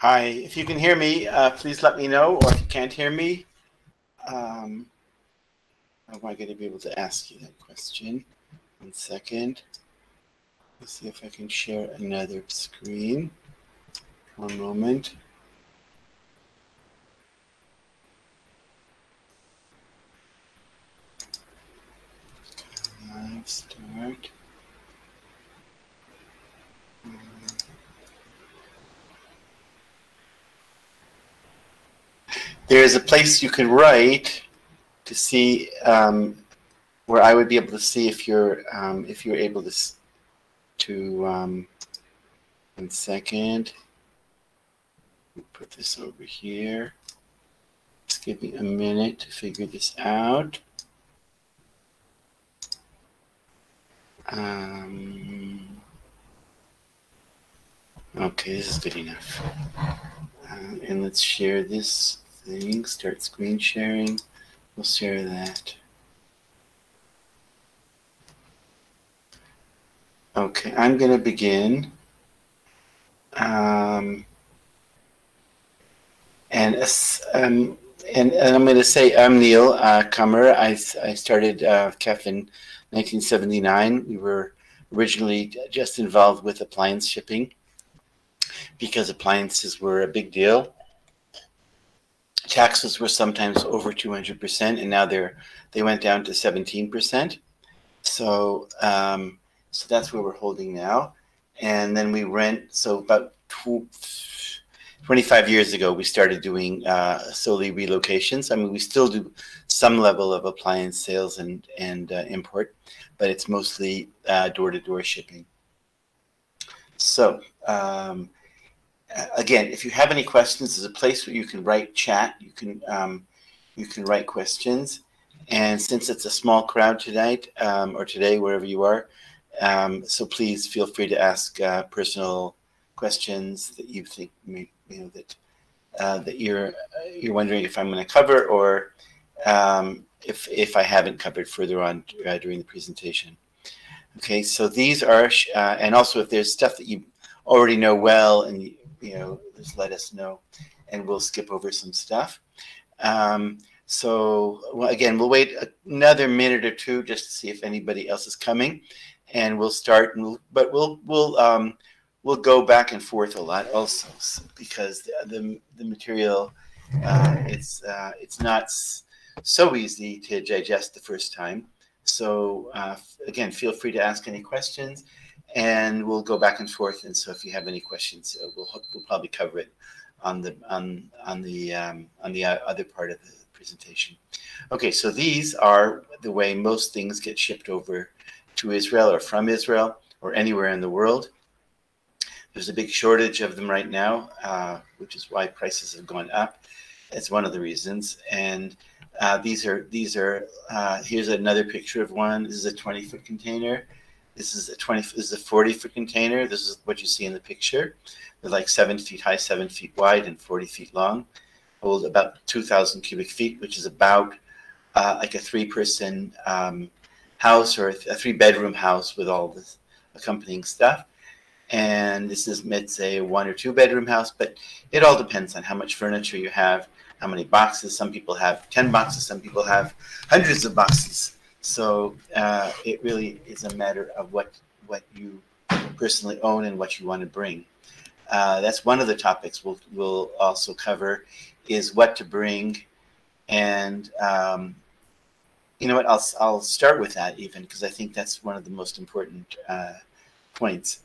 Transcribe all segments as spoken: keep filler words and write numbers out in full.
Hi, if you can hear me, uh, please let me know, or if you can't hear me, um, how am I going to be able to ask you that question? One second. Let's see if I can share another screen. One moment. Live start. There is a place you can write to see um, where I would be able to see if you're um, if you're able to to um, one second. Put this over here. Just give me a minute to figure this out. Um, okay, this is good enough. Uh, and let's share this thing. Start screen sharing. We'll share that. Okay, I'm going to begin. Um, and, um, and and I'm going to say I'm Neil uh, Kummer. I I started uh, K E F in nineteen seventy-nine. We were originally just involved with appliance shipping because appliances were a big deal. Taxes were sometimes over two hundred percent, and now they're they went down to seventeen percent. So um, so that's where we're holding now. And then we rent. So about twenty-five years ago, we started doing uh, solely relocations. I mean, we still do some level of appliance sales and and uh, import, but it's mostly uh, door-to-door shipping. So. Um, Again, if you have any questions, there's a place where you can write chat. You can um, you can write questions, and since it's a small crowd tonight um, or today, wherever you are, um, so please feel free to ask uh, personal questions that you think may, you know that uh, that you're uh, you're wondering if I'm going to cover, or um, if if I haven't covered further on uh, during the presentation. Okay, so these are, uh, and also if there's stuff that you already know well and you know, just let us know, and we'll skip over some stuff. Um, so, well, again, we'll wait another minute or two just to see if anybody else is coming, and we'll start. And we'll, but we'll we'll um, we'll go back and forth a lot also, because the the, the material uh, it's uh, it's not so easy to digest the first time. So uh, again, feel free to ask any questions. And we'll go back and forth. And so, if you have any questions, uh, we'll we'll probably cover it on the on on the um, on the other part of the presentation. Okay, so these are the way most things get shipped over to Israel or from Israel or anywhere in the world. There's a big shortage of them right now, uh, which is why prices have gone up. That's one of the reasons. And uh, these are these are uh, here's another picture of one. This is a twenty foot container. This is a twenty. This is a forty foot container. This is what you see in the picture. They're like seven feet high, seven feet wide, and forty feet long. Hold about two thousand cubic feet, which is about uh, like a three-person um, house or a three-bedroom house with all this accompanying stuff. And this is, let's say, a one or two-bedroom house, but it all depends on how much furniture you have, how many boxes. Some people have ten boxes. Some people have hundreds of boxes. So uh, it really is a matter of what what you personally own and what you want to bring. Uh, that's one of the topics we'll we'll also cover is what to bring, and um, you know what, I'll I'll start with that even because I think that's one of the most important uh, points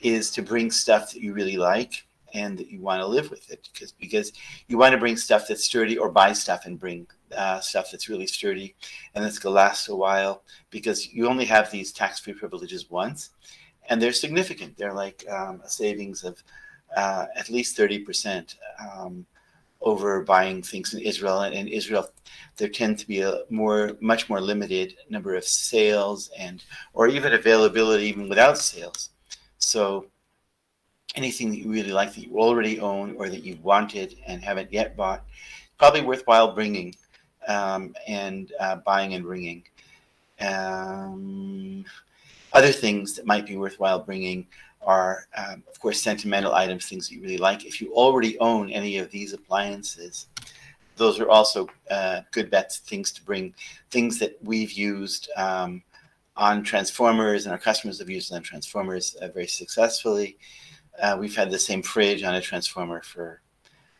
is to bring stuff that you really like and that you want to live with it because because you want to bring stuff that's sturdy or buy stuff and bring. Uh, stuff that's really sturdy and that's going to last a while because you only have these tax-free privileges once and they're significant. They're like um, a savings of uh, at least thirty percent um, over buying things in Israel. And in Israel, there tend to be a more, much more limited number of sales and or even availability even without sales. So anything that you really like that you already own or that you've wanted and haven't yet bought, probably worthwhile bringing. Um, and uh, buying and bringing. Um, other things that might be worthwhile bringing are, um, of course, sentimental items, things that you really like. If you already own any of these appliances, those are also uh, good bets, things to bring, things that we've used um, on Transformers, and our customers have used on Transformers uh, very successfully. Uh, we've had the same fridge on a Transformer for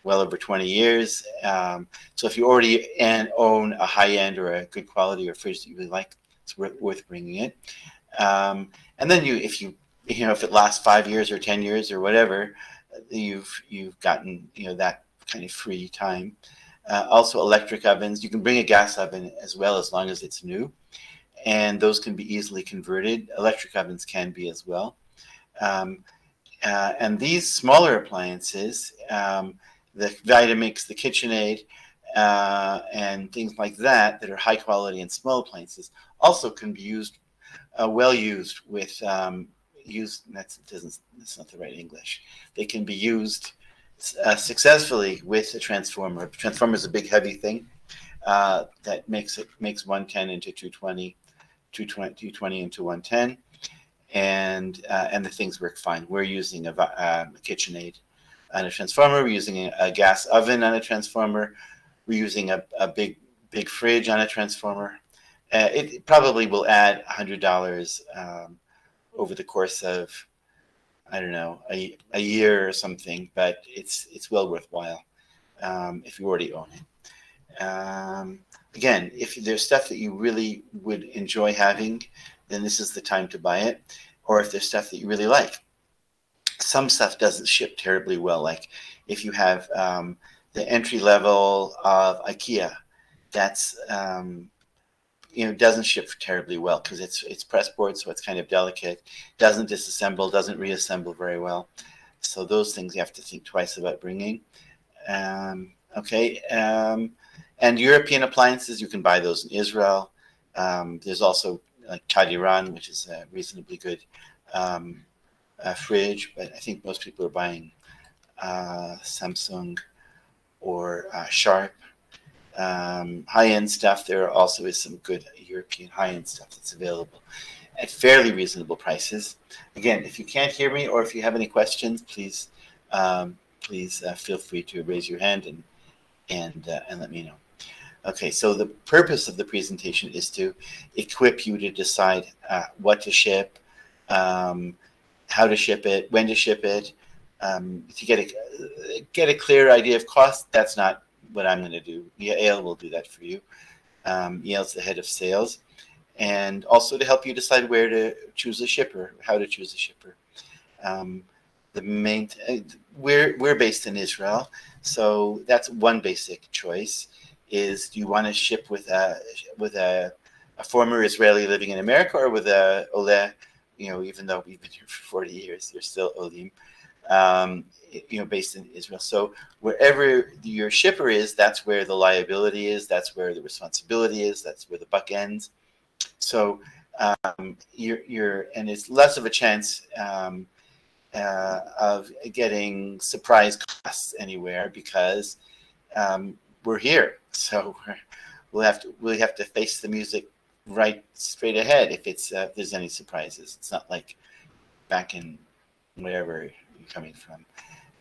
well over twenty years. Um, so if you already an, own a high-end or a good quality or fridge that you really like, it's worth, worth bringing it. Um, and then you, if you, you know, if it lasts five years or ten years or whatever, you've, you've gotten, you know, that kind of free time. Uh, also electric ovens. You can bring a gas oven as well, as long as it's new, and those can be easily converted. Electric ovens can be as well. Um, uh, and these smaller appliances, um, the Vitamix, the KitchenAid, uh, and things like that, that are high quality and small appliances, also can be used, uh, well used with, um, used, that's, it doesn't, that's not the right English. They can be used Uh, successfully with a transformer. Transformer is a big, heavy thing uh, that makes it makes one ten into two twenty, two twenty into one ten, and uh, and the things work fine. We're using a, uh, a KitchenAid on a transformer. We're using a, a gas oven on a transformer. We're using a, a big big fridge on a transformer. Uh, it probably will add one hundred dollars um, over the course of, I don't know, a, a year or something, but it's it's well worthwhile um, if you already own it. Um, again, if there's stuff that you really would enjoy having, then this is the time to buy it. Or if there's stuff that you really like. Some stuff doesn't ship terribly well. Like if you have um, the entry level of IKEA, that's um, you know, doesn't ship terribly well because it's it's pressboard, so it's kind of delicate. Doesn't disassemble, doesn't reassemble very well. So those things you have to think twice about bringing. Um, okay, um, and European appliances, you can buy those in Israel. Um, there's also like Chadiran, which is a reasonably good um, uh, fridge, but I think most people are buying uh, Samsung or uh, Sharp. Um, high-end stuff. There also is some good European high-end stuff that's available at fairly reasonable prices. Again, if you can't hear me or if you have any questions, please, um, please uh, feel free to raise your hand and and uh, and let me know. Okay, so the purpose of the presentation is to equip you to decide uh, what to ship, um, how to ship it, when to ship it, um, to get a get a clear idea of cost. That's not what I'm going to do. Yael will do that for you. Um, Yael's the head of sales, and also to help you decide where to choose a shipper, how to choose a shipper. Um, the main we're we're based in Israel, so that's one basic choice: is do you want to ship with a with a, a former Israeli living in America, or with a Ole? You know, even though we've been here for forty years, you're still Olim. Um, you know, based in Israel. So wherever your shipper is, that's where the liability is. That's where the responsibility is. That's where the buck ends. So um, you're, you're, and it's less of a chance um, uh, of getting surprise costs anywhere because um, we're here. So we're, we'll have to, we'll have to face the music right straight ahead if it's uh, if there's any surprises. It's not like back in wherever coming from.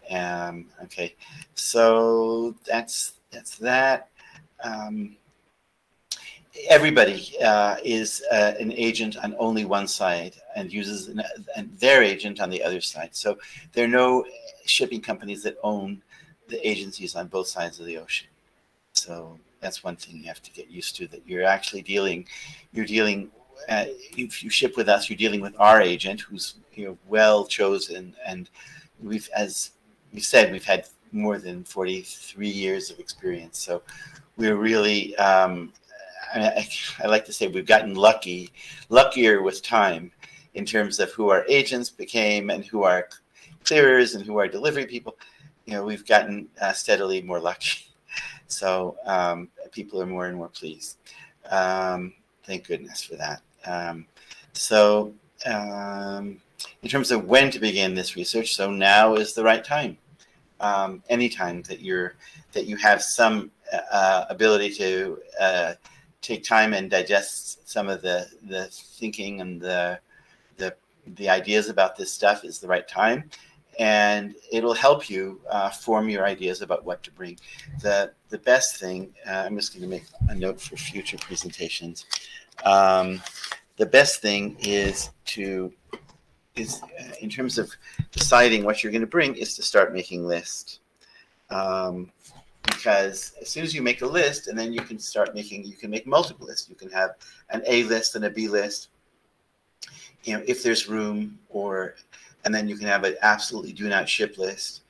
Um, okay, so that's that's that. Um, everybody uh, is uh, an agent on only one side and uses an, an, their agent on the other side. So there are no shipping companies that own the agencies on both sides of the ocean. So that's one thing you have to get used to, that you're actually dealing, you're dealing Uh, if you ship with us, you're dealing with our agent, who's, you know, well chosen, and we've, as we said, we've had more than forty-three years of experience. So we're really, um, I, I like to say, we've gotten lucky, luckier with time in terms of who our agents became and who our clearers and who our delivery people. You know, we've gotten uh, steadily more lucky. So um, people are more and more pleased. Um, thank goodness for that. Um, so um, in terms of when to begin this research, so now is the right time. Um, any time that you're that you have some uh, ability to uh, take time and digest some of the the thinking and the the the ideas about this stuff is the right time, and it'll help you uh, form your ideas about what to bring. The, the best thing, uh, I'm just going to make a note for future presentations. Um, the best thing is to, is uh, in terms of deciding what you're going to bring, is to start making lists. Um, because as soon as you make a list, and then you can start making, you can make multiple lists. You can have an A list and a B list, you know, if there's room, or, and then you can have an absolutely do not ship list.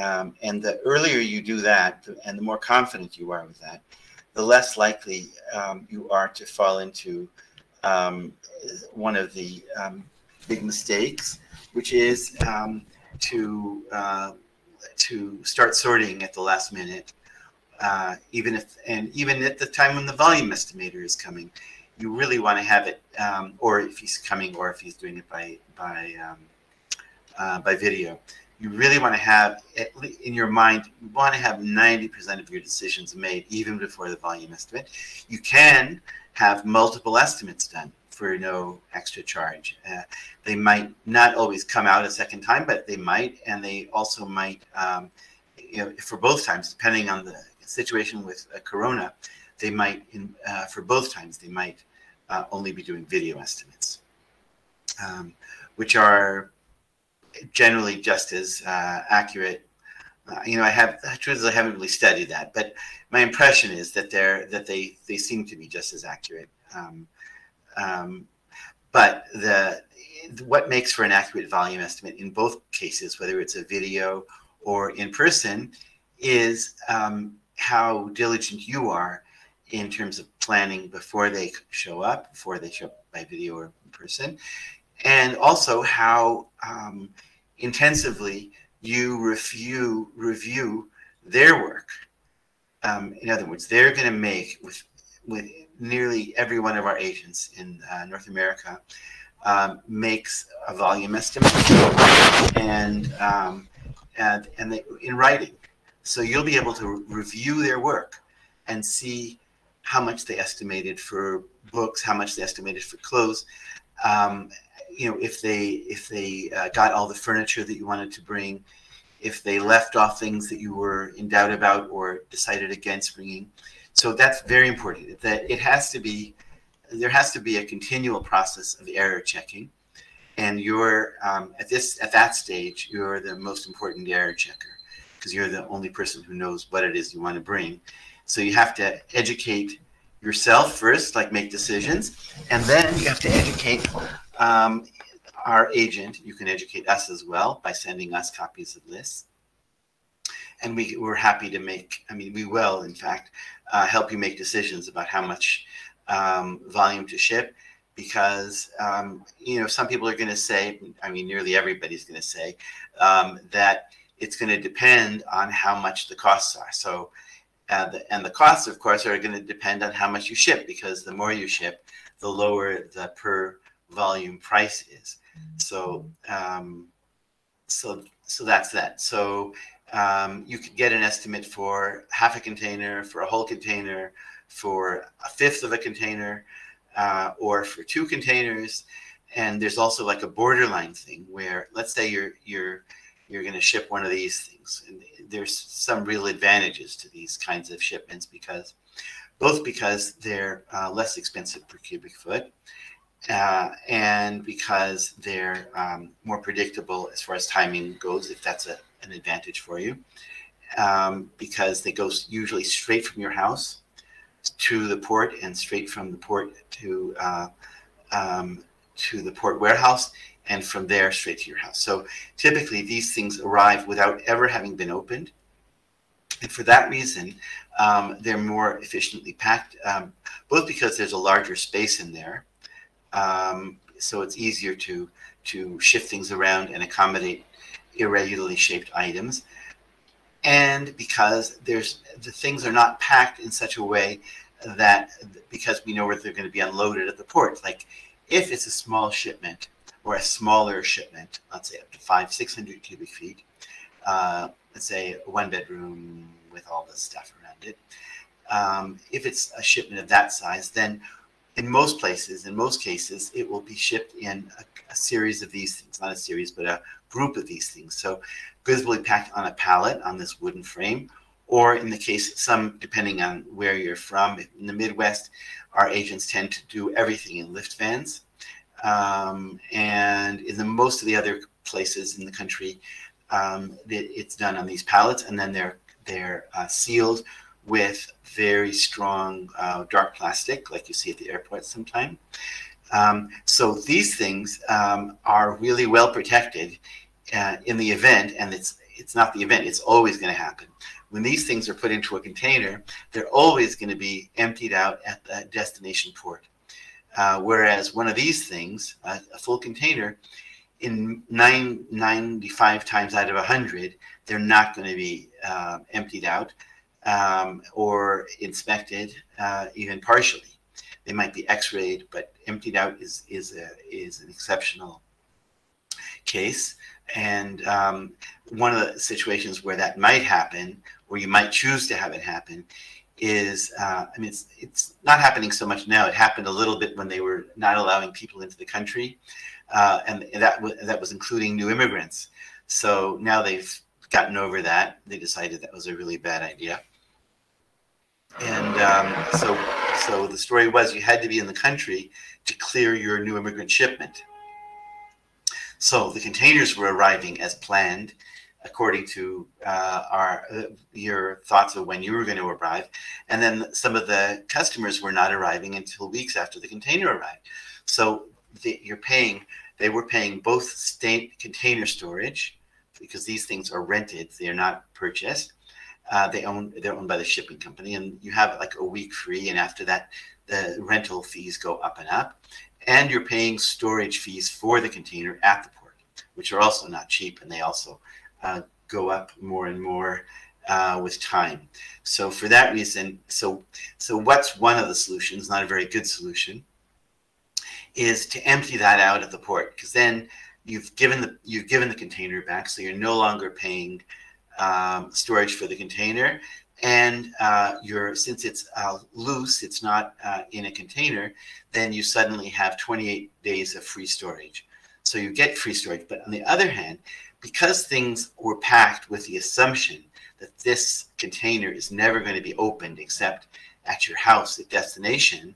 Um, and the earlier you do that, and the more confident you are with that, the less likely um, you are to fall into um, one of the um, big mistakes, which is um, to uh, to start sorting at the last minute, uh, even if, and even at the time when the volume estimator is coming. You really want to have it, um, or if he's coming, or if he's doing it by by um, uh, by video. You really want to have, at least in your mind, you want to have ninety percent of your decisions made even before the volume estimate. You can have multiple estimates done for no extra charge. Uh, they might not always come out a second time, but they might, and they also might, um, you know, for both times, depending on the situation with uh, Corona, they might, in, uh, for both times, they might uh, only be doing video estimates, um, which are generally just as uh, accurate. Uh, you know, I have, the truth is I haven't really studied that, but my impression is that they're, that they, they seem to be just as accurate. Um, Um, but the, what makes for an accurate volume estimate in both cases, whether it's a video or in person, is um, how diligent you are in terms of planning before they show up, before they show up by video or in person, and also how um, intensively you review, review their work. Um, in other words, they're going to make, with, with nearly every one of our agents in uh, North America um, makes a volume estimate, and um, and, and they, in writing. So you'll be able to re review their work and see how much they estimated for books, how much they estimated for clothes. Um, you know, if they if they uh, got all the furniture that you wanted to bring, if they left off things that you were in doubt about or decided against bringing. So that's very important, that it has to be, there has to be a continual process of error checking. And you're, um, at this, at that stage, you're the most important error checker, because you're the only person who knows what it is you want to bring. So you have to educate yourself first, like make decisions, and then you have to educate um, our agent. You can educate us as well by sending us copies of lists. And we, we're happy to make, I mean, we will, in fact, uh, help you make decisions about how much um, volume to ship, because, um, you know, some people are going to say, I mean, nearly everybody's going to say, um, that it's going to depend on how much the costs are. So, uh, the, and the costs, of course, are going to depend on how much you ship, because the more you ship, the lower the per volume price is. So, um, so, so that's that. So, Um, you could get an estimate for half a container, for a whole container, for a fifth of a container, uh, or for two containers. And there's also like a borderline thing where, let's say you're you're you're going to ship one of these things. And there's some real advantages to these kinds of shipments, because both because they're uh, less expensive per cubic foot, uh, and because they're um, more predictable as far as timing goes, if that's a an advantage for you, um, because they go usually straight from your house to the port, and straight from the port to uh, um, to the port warehouse, and from there straight to your house. So typically these things arrive without ever having been opened, and for that reason um, they're more efficiently packed, um, both because there's a larger space in there, um, so it's easier to to shift things around and accommodate irregularly shaped items, and because there's the things are not packed in such a way that, because we know where they're going to be unloaded at the port. Like if it's a small shipment or a smaller shipment, let's say up to five, six hundred cubic feet, uh, let's say one bedroom with all the stuff around it. Um, if it's a shipment of that size, then in most places, in most cases, it will be shipped in a, a series of these things, not a series, but a group of these things. So goods will be packed on a pallet on this wooden frame, or in the case, some, depending on where you're from, in the Midwest, our agents tend to do everything in lift vans. Um, and in the most of the other places in the country, um, it, it's done on these pallets, and then they're, they're uh, sealed with very strong uh, dark plastic, like you see at the airport sometime. Um, so these things um, are really well protected uh, in the event, and it's, it's not the event, it's always going to happen. When these things are put into a container, they're always going to be emptied out at the destination port. Uh, whereas one of these things, uh, a full container, in nine, ninety-five times out of one hundred, they're not going to be uh, emptied out um, or inspected, uh, even partially. They might be x-rayed, but emptied out is, is, a, is an exceptional case. And um, one of the situations where that might happen, or you might choose to have it happen, is uh, I mean, it's, it's not happening so much now. It happened a little bit when they were not allowing people into the country, uh, and that, that was including new immigrants. So now they've gotten over that. They decided that was a really bad idea. And um, so, so the story was you had to be in the country to clear your new immigrant shipment. So the containers were arriving as planned, according to uh, our uh, your thoughts of when you were going to arrive. And then some of the customers were not arriving until weeks after the container arrived. So the, you're paying, they were paying both state container storage, because these things are rented, they're not purchased. Uh, they own, they're owned by the shipping company, and you have like a week free, and after that, the rental fees go up and up. And you're paying storage fees for the container at the port, which are also not cheap, and they also Uh, go up more and more uh, with time. So for that reason, so so what's one of the solutions, not a very good solution, is to empty that out of the port, because then you've given the you've given the container back, so you're no longer paying um, storage for the container, and uh, you're since it's uh, loose, it's not uh, in a container, then you suddenly have twenty-eight days of free storage. So you get free storage, but on the other hand, because things were packed with the assumption that this container is never going to be opened except at your house at destination,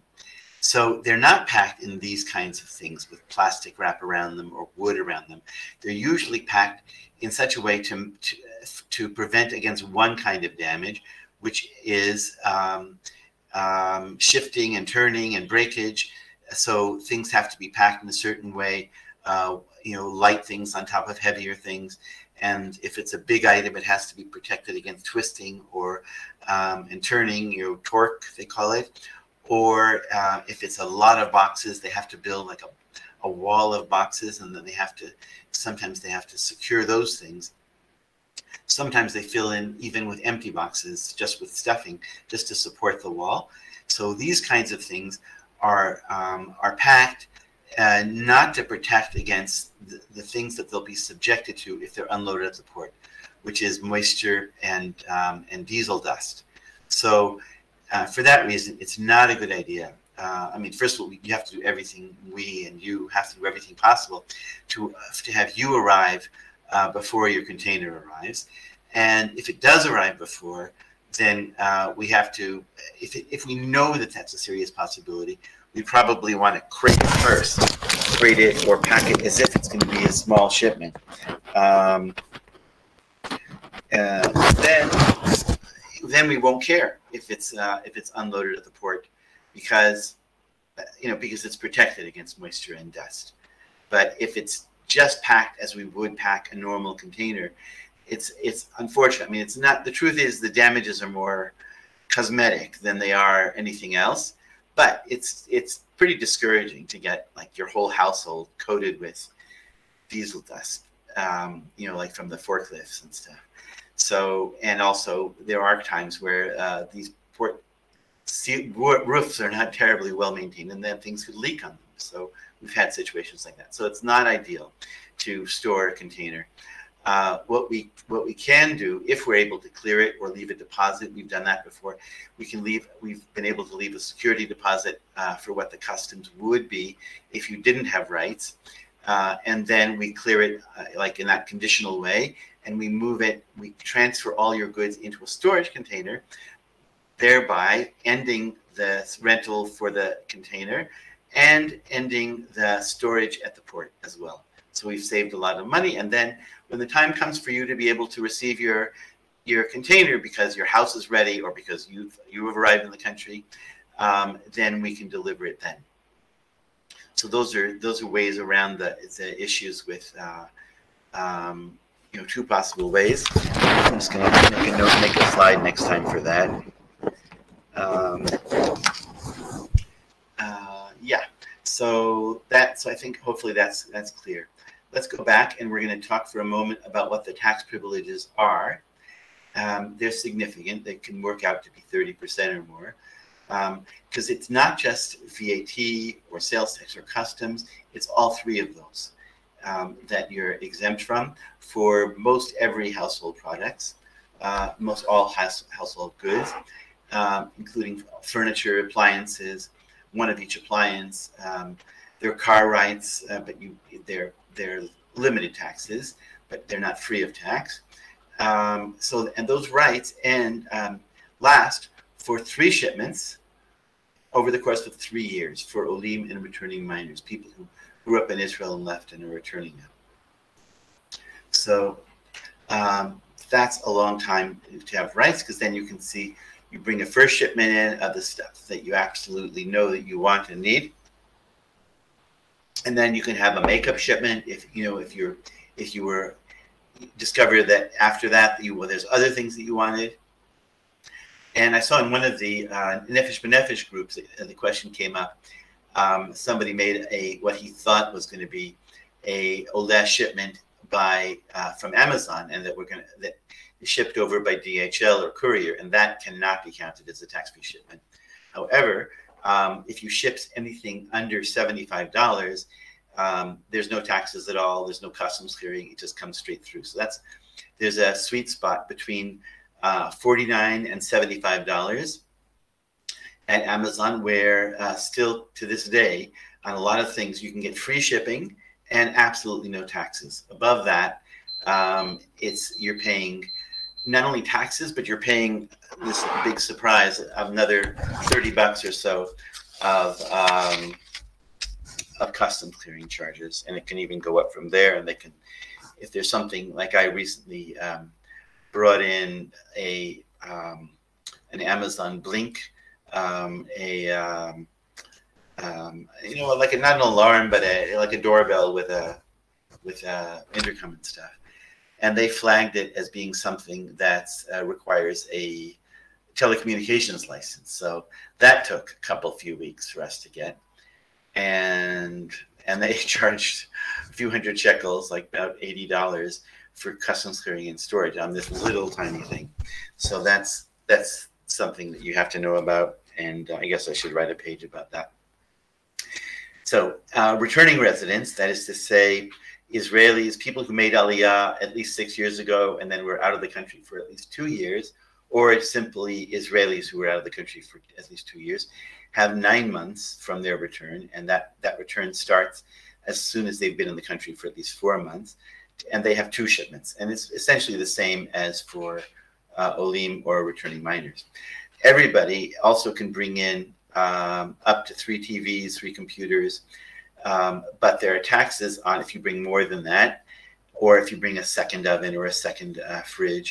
so they're not packed in these kinds of things with plastic wrap around them or wood around them. They're usually packed in such a way to, to, to prevent against one kind of damage, which is um, um, shifting and turning and breakage. So things have to be packed in a certain way. Uh, you know, light things on top of heavier things, and if it's a big item, it has to be protected against twisting or um, and turning, you know, torque they call it. Or uh, if it's a lot of boxes, they have to build like a, a wall of boxes, and then they have to sometimes they have to secure those things. Sometimes they fill in even with empty boxes, just with stuffing, just to support the wall. So these kinds of things are um, are packed. Uh, not to protect against the, the things that they'll be subjected to if they're unloaded at the port, which is moisture and um, and diesel dust. So uh, for that reason, it's not a good idea. Uh, I mean, first of all, we, you have to do everything. We and you have to do everything possible to uh, to have you arrive uh, before your container arrives. And if it does arrive before, then uh, we have to. If it, if we know that that's a serious possibility, we probably want to crate it first, crate it or pack it as if it's going to be a small shipment. Um, uh, then, then we won't care if it's uh, if it's unloaded at the port, because you know because it's protected against moisture and dust. But if it's just packed as we would pack a normal container, it's it's unfortunate. I mean, it's not. The truth is, the damages are more cosmetic than they are anything else. But it's it's pretty discouraging to get like your whole household coated with diesel dust, um, you know, like from the forklifts and stuff. So, and also there are times where uh, these port roofs are not terribly well maintained, and then things could leak on them. So we've had situations like that. So it's not ideal to store a container. Uh, what we what we can do, if we're able to clear it or leave a deposit, we've done that before. We can leave. We've been able to leave a security deposit uh, for what the customs would be if you didn't have rights, uh, and then we clear it uh, like in that conditional way, and we move it. We transfer all your goods into a storage container, thereby ending the rental for the container and ending the storage at the port as well. So we've saved a lot of money. And then when the time comes for you to be able to receive your your container because your house is ready or because you've, you've arrived in the country, um, then we can deliver it then. So those are those are ways around the, the issues with, uh, um, you know, two possible ways. I'm just going to make a note, make a slide next time for that. Um, uh, yeah, so that's, I think hopefully that's, that's clear. Let's go back and we're going to talk for a moment about what the tax privileges are. Um, they're significant. They can work out to be thirty percent or more, because um, it's not just V A T or sales tax or customs. It's all three of those um, that you're exempt from for most every household products, uh, most all house, household goods, um, including furniture, appliances, one of each appliance, um, their car rights, uh, but you, they're they're limited taxes, but they're not free of tax. Um, so, and those rights end um, last for three shipments over the course of three years for Olim and returning minors, people who grew up in Israel and left and are returning now. So um, that's a long time to have rights, because then you can see you bring a first shipment in of the stuff that you absolutely know that you want and need. And then you can have a makeup shipment if you know if you're if you were discover that after that you well there's other things that you wanted. And I saw in one of the uh, Nefesh Benefesh groups, uh, the question came up. Um, somebody made a what he thought was going to be a Oleh shipment by uh, from Amazon, and that we're going to that shipped over by D H L or courier, and that cannot be counted as a tax-free shipment. However, Um, if you ship anything under seventy-five dollars, um, there's no taxes at all. There's no customs clearing. It just comes straight through. So that's there's a sweet spot between uh, forty-nine dollars and seventy-five dollars at Amazon, where uh, still to this day, on a lot of things, you can get free shipping and absolutely no taxes. Above that, um, it's you're paying not only taxes, but you're paying this big surprise of another thirty bucks or so of um, of custom clearing charges, and it can even go up from there. And they can, if there's something like I recently um, brought in a um, an Amazon Blink, um, a um, um, you know like a, not an alarm, but a like a doorbell with a with a intercom and stuff. And they flagged it as being something that uh, requires a telecommunications license. So that took a couple, few weeks for us to get. And and they charged a few hundred shekels, like about eighty dollars for customs clearing and storage on this little tiny thing. So that's, that's something that you have to know about. And I guess I should write a page about that. So uh, returning residents, that is to say, Israelis, people who made Aliyah at least six years ago and then were out of the country for at least two years, or it's simply Israelis who were out of the country for at least two years, have nine months from their return, and that, that return starts as soon as they've been in the country for at least four months, and they have two shipments. And it's essentially the same as for uh, Olim or returning minors. Everybody also can bring in um, up to three T Vs, three computers, Um, but there are taxes on if you bring more than that, or if you bring a second oven or a second uh, fridge,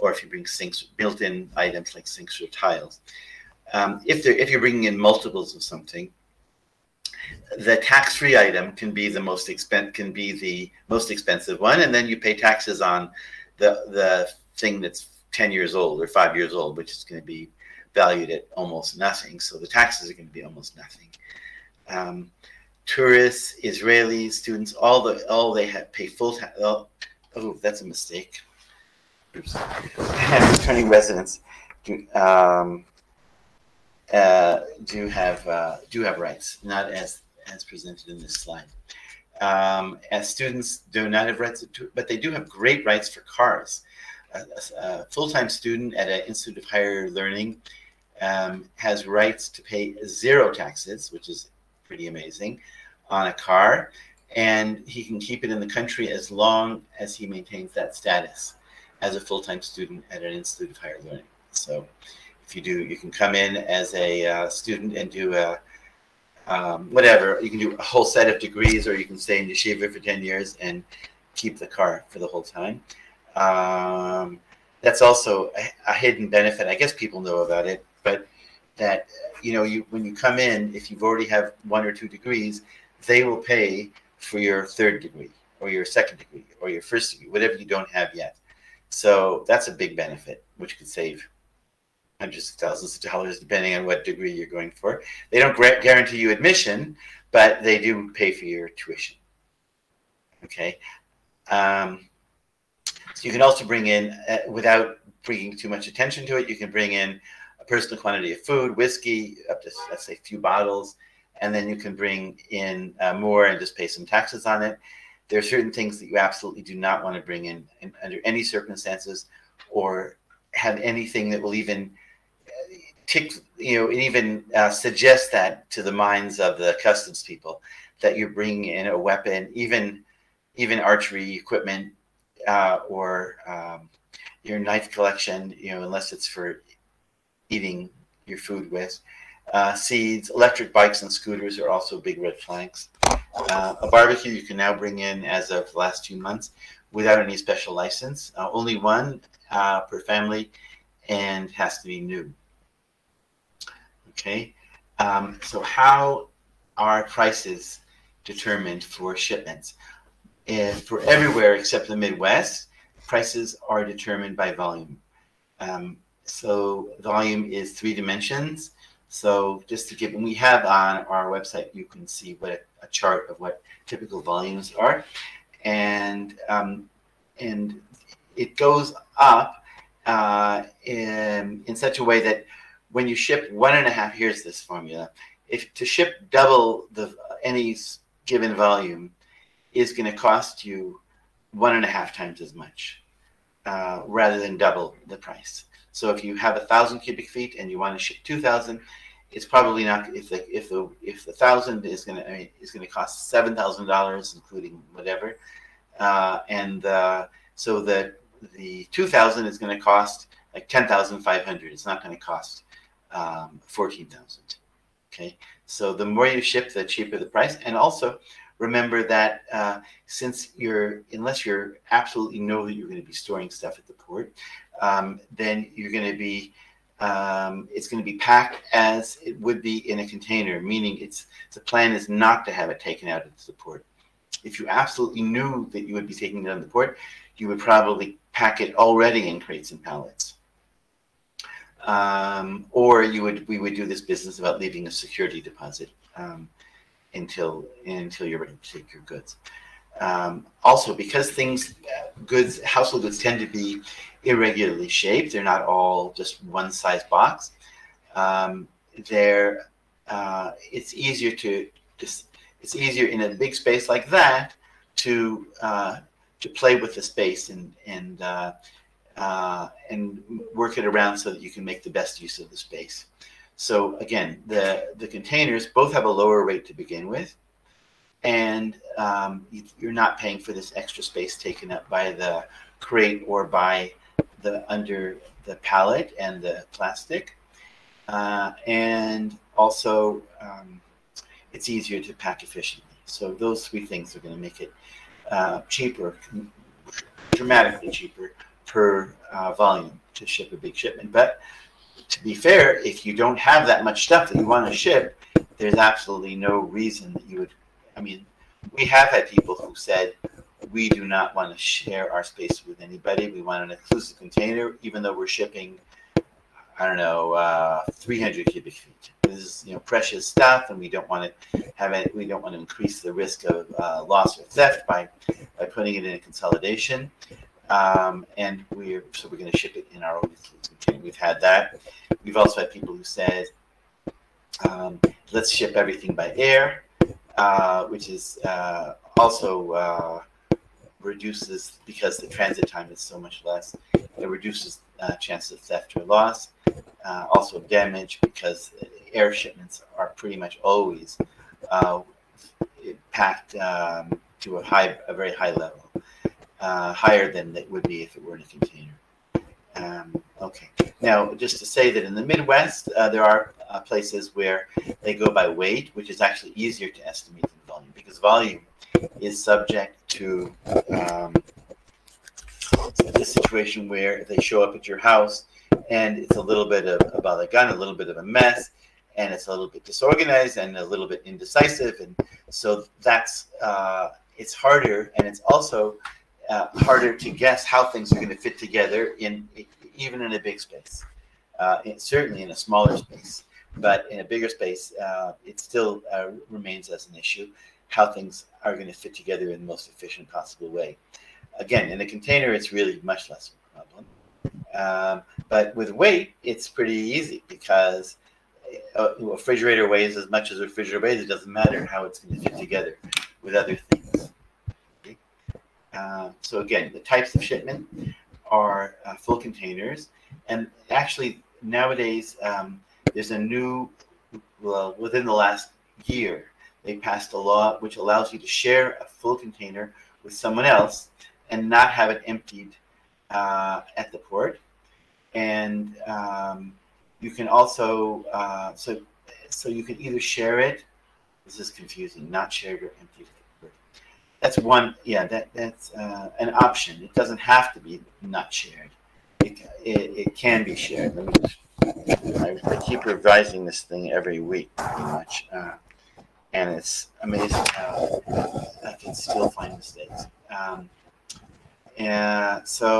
or if you bring sinks, built-in items like sinks or tiles. Um, if, if you're bringing in multiples of something, the tax-free item can be the most expen can be the most expensive one, and then you pay taxes on the the thing that's ten years old or five years old, which is going to be valued at almost nothing. So the taxes are going to be almost nothing. Um, Tourists, Israelis, students, all the all they have pay full tax. Oh, oh, that's a mistake. Oops. Returning residents do um, uh, do have uh, do have rights, not as as presented in this slide. Um, as students do not have rights, to, but they do have great rights for cars. A, a full-time student at an institute of higher learning um, has rights to pay zero taxes, which is pretty amazing, on a car, and he can keep it in the country as long as he maintains that status as a full-time student at an institute of higher learning. So if you do, you can come in as a uh, student and do a Um, whatever, you can do a whole set of degrees, or you can stay in yeshiva for ten years and keep the car for the whole time. Um, that's also a, a hidden benefit. I guess people know about it, but that, you know, you when you come in, if you've already have one or two degrees, they will pay for your third degree or your second degree or your first degree, whatever you don't have yet. So that's a big benefit, which could save hundreds of thousands of dollars, depending on what degree you're going for. They don't guarantee you admission, but they do pay for your tuition. Okay. Um, so you can also bring in, uh, without bringing too much attention to it, you can bring in a personal quantity of food, whiskey, up to, let's say, a few bottles, and then you can bring in uh, more and just pay some taxes on it. There are certain things that you absolutely do not want to bring in, in under any circumstances, or have anything that will even tick, you know, and even uh, suggest that to the minds of the customs people, that you're bringing in a weapon, even even archery equipment, uh, or um, your knife collection, you know, unless it's for eating your food with. Uh, seeds, electric bikes and scooters are also big red flags. Uh, a barbecue you can now bring in as of the last few months without any special license, uh, only one uh, per family, and has to be new. Okay, um, so how are prices determined for shipments? And for everywhere except the Midwest, prices are determined by volume. Um, so volume is three dimensions. So just to give, and we have on our website, you can see what a, a chart of what typical volumes are, and um, and it goes up uh, in in such a way that when you ship one and a half, here's this formula. If to ship double the any given volume is going to cost you one and a half times as much, uh, rather than double the price. So if you have a thousand cubic feet and you want to ship two thousand, it's probably not. If the if the if the thousand is going to I mean, is going to cost seven thousand dollars, including whatever, uh, and uh, so the the two thousand is going to cost like ten thousand five hundred. It's not going to cost Um, fourteen thousand. Okay, so the more you ship, the cheaper the price. And also remember that uh, since you're, unless you're absolutely know that you're going to be storing stuff at the port, um, then you're going to be, um, it's going to be packed as it would be in a container, meaning it's, the plan is not to have it taken out at the port. If you absolutely knew that you would be taking it on the port, you would probably pack it already in crates and pallets. Um, or you would, we would do this business about leaving a security deposit um, until until you're ready to take your goods. Um, also, because things, goods, household goods tend to be irregularly shaped. They're not all just one size box. Um, they're uh, it's easier to just, it's easier in a big space like that to uh, to play with the space and and. Uh, Uh, and work it around so that you can make the best use of the space. So again, the, the containers both have a lower rate to begin with, and um, you, you're not paying for this extra space taken up by the crate or by the under the pallet and the plastic. Uh, and also, um, it's easier to pack efficiently. So those three things are going to make it uh, cheaper, dramatically cheaper, per uh, volume to ship a big shipment. But to be fair, if you don't have that much stuff that you want to ship, there's absolutely no reason that you would, I mean, we have had people who said, we do not want to share our space with anybody. We want an exclusive container, even though we're shipping, I don't know, uh, three hundred cubic feet. This is, you know, precious stuff, and we don't want to have it, we don't want to increase the risk of uh, loss or theft by, by putting it in a consolidation. Um, and we're, so we're going to ship it in our own container. We've had that. We've also had people who said, um, let's ship everything by air, uh, which is uh, also uh, reduces, because the transit time is so much less, it reduces uh, chances of theft or loss. Uh, also damage, because air shipments are pretty much always uh, packed um, to a high, a very high level, uh, higher than it would be if it were in a container. Um, okay, now just to say that in the Midwest, uh, there are uh, places where they go by weight, which is actually easier to estimate than volume, because volume is subject to um, the situation where they show up at your house and it's a little bit of a balagan, a little bit of a mess, and it's a little bit disorganized and a little bit indecisive, and so that's uh, it's harder, and it's also uh, harder to guess how things are going to fit together in even in a big space, uh, and certainly in a smaller space, but in a bigger space, uh, it still uh, remains as an issue how things are going to fit together in the most efficient possible way. Again, in a container, it's really much less of a problem. Um, but with weight, it's pretty easy, because a refrigerator weighs as much as a refrigerator weighs. It doesn't matter how it's going to fit together with other things. Okay. Uh, so again, the types of shipment are uh, full containers. And actually, nowadays, um, there's a new, well, within the last year, they passed a law which allows you to share a full container with someone else and not have it emptied Uh, at the port. And um, you can also uh, so so you can either share it. This is confusing. Not shared or emptied at the port. That's one. Yeah, that that's uh, an option. It doesn't have to be not shared. It it, it can be shared. Let me just, I, I keep revising this thing every week, pretty much, uh, and it's amazing how I can still find mistakes. Um, Uh, so,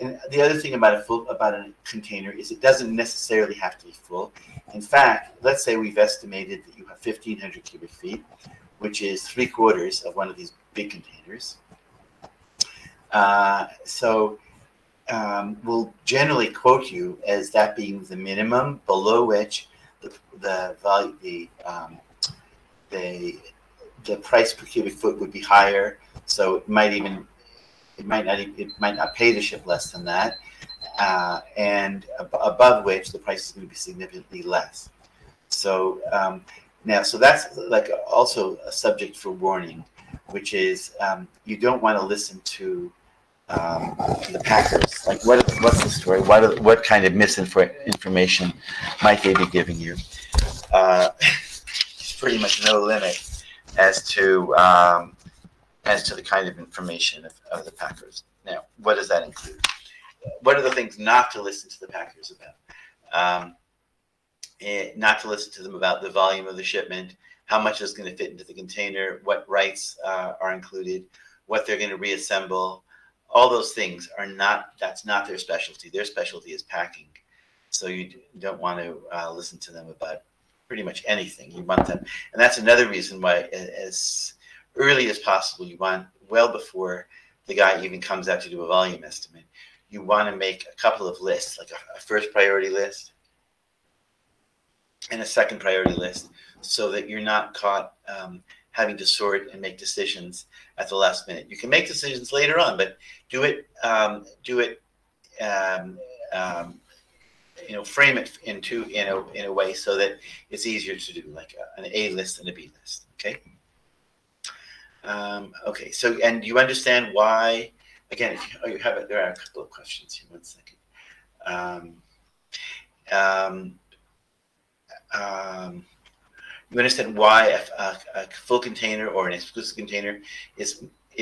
and the other thing about a full about a container is it doesn't necessarily have to be full. In fact, let's say we've estimated that you have fifteen hundred cubic feet, which is three quarters of one of these big containers. Uh, so, um, we'll generally quote you as that being the minimum below which the the value the um, the the price per cubic foot would be higher. So it might even It might not. It might not pay to ship less than that, uh, and ab above which the price is going to be significantly less. So um, now, so that's like also a subject for warning, which is um, you don't want to listen to um, the packers. Like, what what's the story? What what kind of misinformation might they be giving you? Uh, there's pretty much no limit as to. Um, as to the kind of information of, of the packers. Now, what does that include? What are the things not to listen to the packers about? Um, it, not to listen to them about the volume of the shipment, how much is going to fit into the container, what rights uh, are included, what they're going to reassemble. All those things are not, that's not their specialty. Their specialty is packing. So you don't want to uh, listen to them about pretty much anything. You want them, and that's another reason why, as early as possible, you want, well before the guy even comes out to do a volume estimate, you want to make a couple of lists, like a, a first priority list and a second priority list, so that you're not caught um, having to sort and make decisions at the last minute. You can make decisions later on, but do it, um, do it, um, um, you know, frame it into in a in a way so that it's easier to do, like a, an A list and a B list. Okay. Um, okay, so, and you understand why, again, if you, oh, you have it, there are a couple of questions here, one second. Um, um, um, you understand why a, a, a full container or an exclusive container is,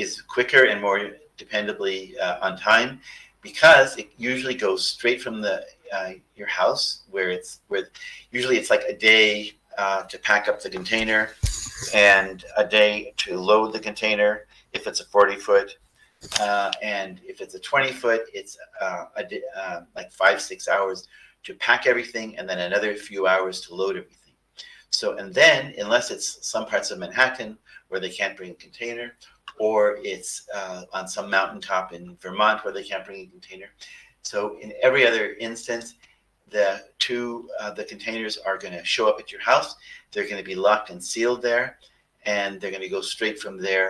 is quicker and more dependably uh, on time, because it usually goes straight from the, uh, your house, where it's, where usually it's like a day uh, to pack up the container, and a day to load the container if it's a forty foot, uh, and if it's a twenty foot, it's uh, a day, uh, like five, six hours to pack everything, and then another few hours to load everything. So, and then, unless it's some parts of Manhattan where they can't bring a container, or it's uh, on some mountaintop in Vermont where they can't bring a container. So in every other instance, the two uh, the containers are going to show up at your house. They're going to be locked and sealed there, and they're going to go straight from there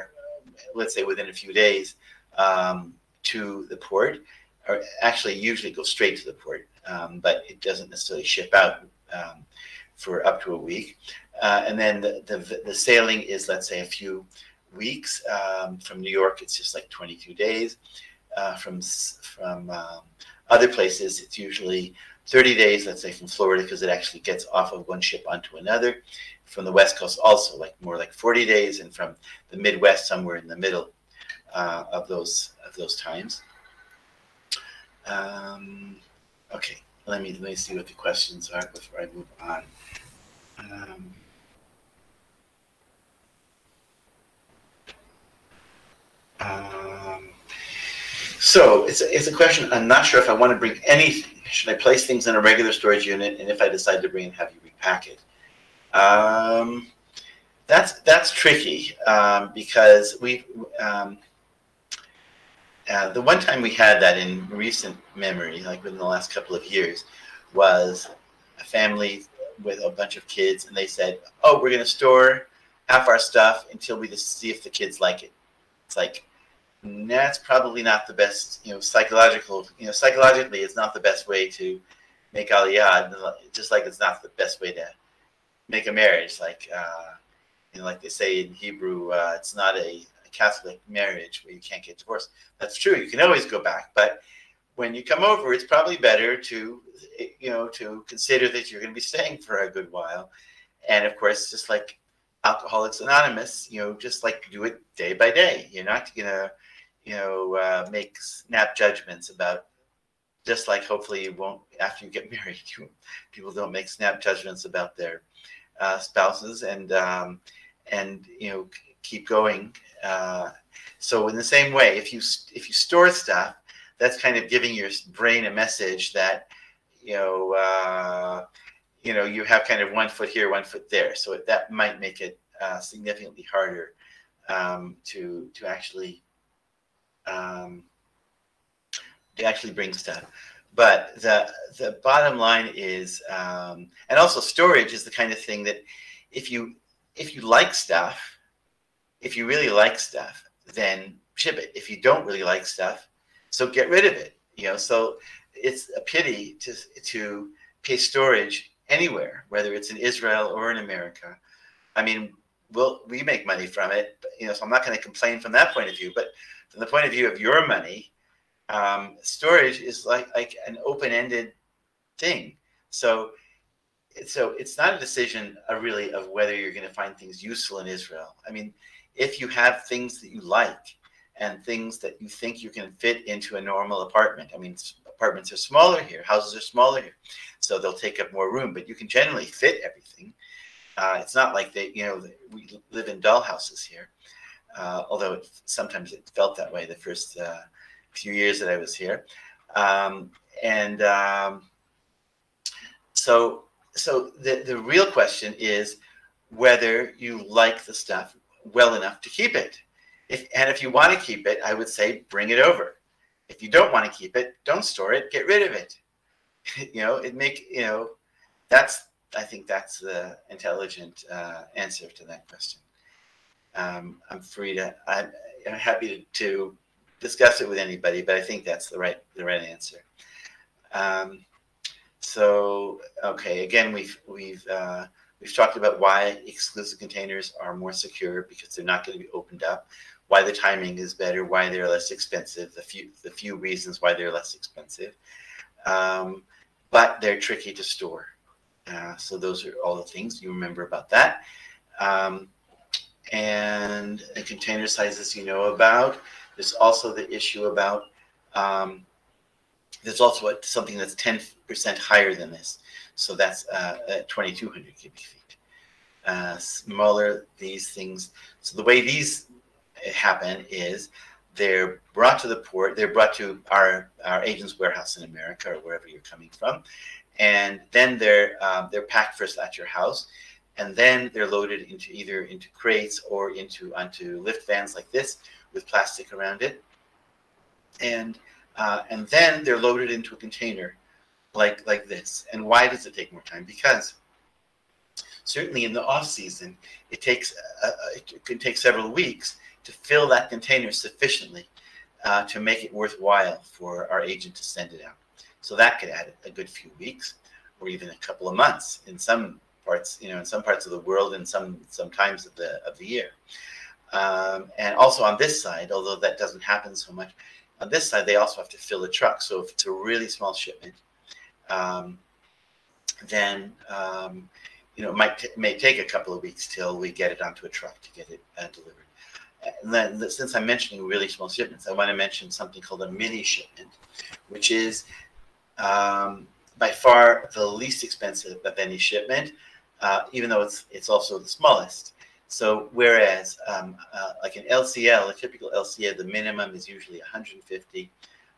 let's say within a few days, um, to the port, or actually usually go straight to the port, um, but it doesn't necessarily ship out um, for up to a week. Uh, and then the, the, the sailing is, let's say, a few weeks. Um, from New York, it's just like twenty-two days. Uh, from from um, other places, it's usually thirty days, let's say, from Florida, because it actually gets off of one ship onto another. From the West Coast also, like more like forty days, and from the Midwest, somewhere in the middle uh, of those of those times. Um, okay, let me, let me see what the questions are before I move on. Um, um, so it's a, it's a question. I'm not sure if I want to bring anything. Should I place things in a regular storage unit? And if I decide to bring it, have you repack it? Um, that's, that's tricky, um, because we've, um, uh, the one time we had that in recent memory, like within the last couple of years, was a family with a bunch of kids, and they said, oh, we're going to store half our stuff until we just see if the kids like it. It's like, that's probably not the best, you know, psychological, you know, psychologically, it's not the best way to make aliyah, just like it's not the best way to make a marriage. Like, uh, you know, like they say in Hebrew, uh, it's not a, a Catholic marriage where you can't get divorced. That's true. You can always go back, but when you come over, it's probably better to, you know, to consider that you're going to be staying for a good while. And of course, just like Alcoholics Anonymous, you know, just like do it day by day. You're not going to, you know, uh, make snap judgments about, just like hopefully you won't, after you get married, you, people don't make snap judgments about their uh, spouses and, um, and, you know, keep going. Uh, so in the same way, if you, if you store stuff, that's kind of giving your brain a message that, you know, uh, you know, you have kind of one foot here, one foot there. So that might make it uh, significantly harder um, to to actually um, to actually bring stuff. But the the bottom line is, um, and also storage is the kind of thing that if you if you like stuff, if you really like stuff, then ship it. If you don't really like stuff, so get rid of it, you know. So it's a pity to to pay storage anywhere, whether it's in Israel or in America. I mean, we'll, we make money from it, but, you know, so I'm not going to complain from that point of view. But from the point of view of your money, um, storage is like like an open-ended thing. So, so it's not a decision, uh, really, of whether you're going to find things useful in Israel. I mean, if you have things that you like, and things that you think you can fit into a normal apartment. I mean, apartments are smaller here, houses are smaller here, so they'll take up more room, but you can generally fit everything. Uh, it's not like they, you know, we live in dollhouses here, uh, although it, sometimes it felt that way the first uh, few years that I was here. Um, and um, so, so the, the real question is whether you like the stuff well enough to keep it. If, and if you want to keep it, I would say bring it over. If you don't want to keep it, don't store it. Get rid of it. You know, it make you know. That's I think that's the intelligent uh, answer to that question. Um, I'm free to. I'm, I'm happy to, to discuss it with anybody, but I think that's the right the right answer. Um, so okay, again we've we've. Uh, We've talked about why exclusive containers are more secure because they're not going to be opened up, why the timing is better, why they're less expensive, the few, the few reasons why they're less expensive. Um, but they're tricky to store. Uh, so those are all the things you remember about that. Um, and the container sizes you know about. There's also the issue about, um, there's also something that's ten percent higher than this. So that's uh, at twenty-two hundred cubic feet. Uh, smaller, these things. So the way these happen is they're brought to the port. They're brought to our, our agent's warehouse in America or wherever you're coming from. And then they're, um, they're packed first at your house. And then they're loaded into either into crates or into onto lift vans like this with plastic around it. And, uh, and then they're loaded into a container like like this. And why does it take more time? Because certainly in the off season, it takes uh, it can take several weeks to fill that container sufficiently uh, to make it worthwhile for our agent to send it out. So that could add a good few weeks or even a couple of months in some parts, you know, in some parts of the world and some, some times of the, of the year. Um, and also on this side, although that doesn't happen so much, on this side, they also have to fill the truck. So if it's a really small shipment, um, then, um, you know, it might t may take a couple of weeks till we get it onto a truck to get it uh, delivered. And then, since I'm mentioning really small shipments, I want to mention something called a mini shipment, which is um, by far the least expensive of any shipment, uh, even though it's, it's also the smallest. So whereas um, uh, like an L C L, a typical L C L, the minimum is usually one hundred fifty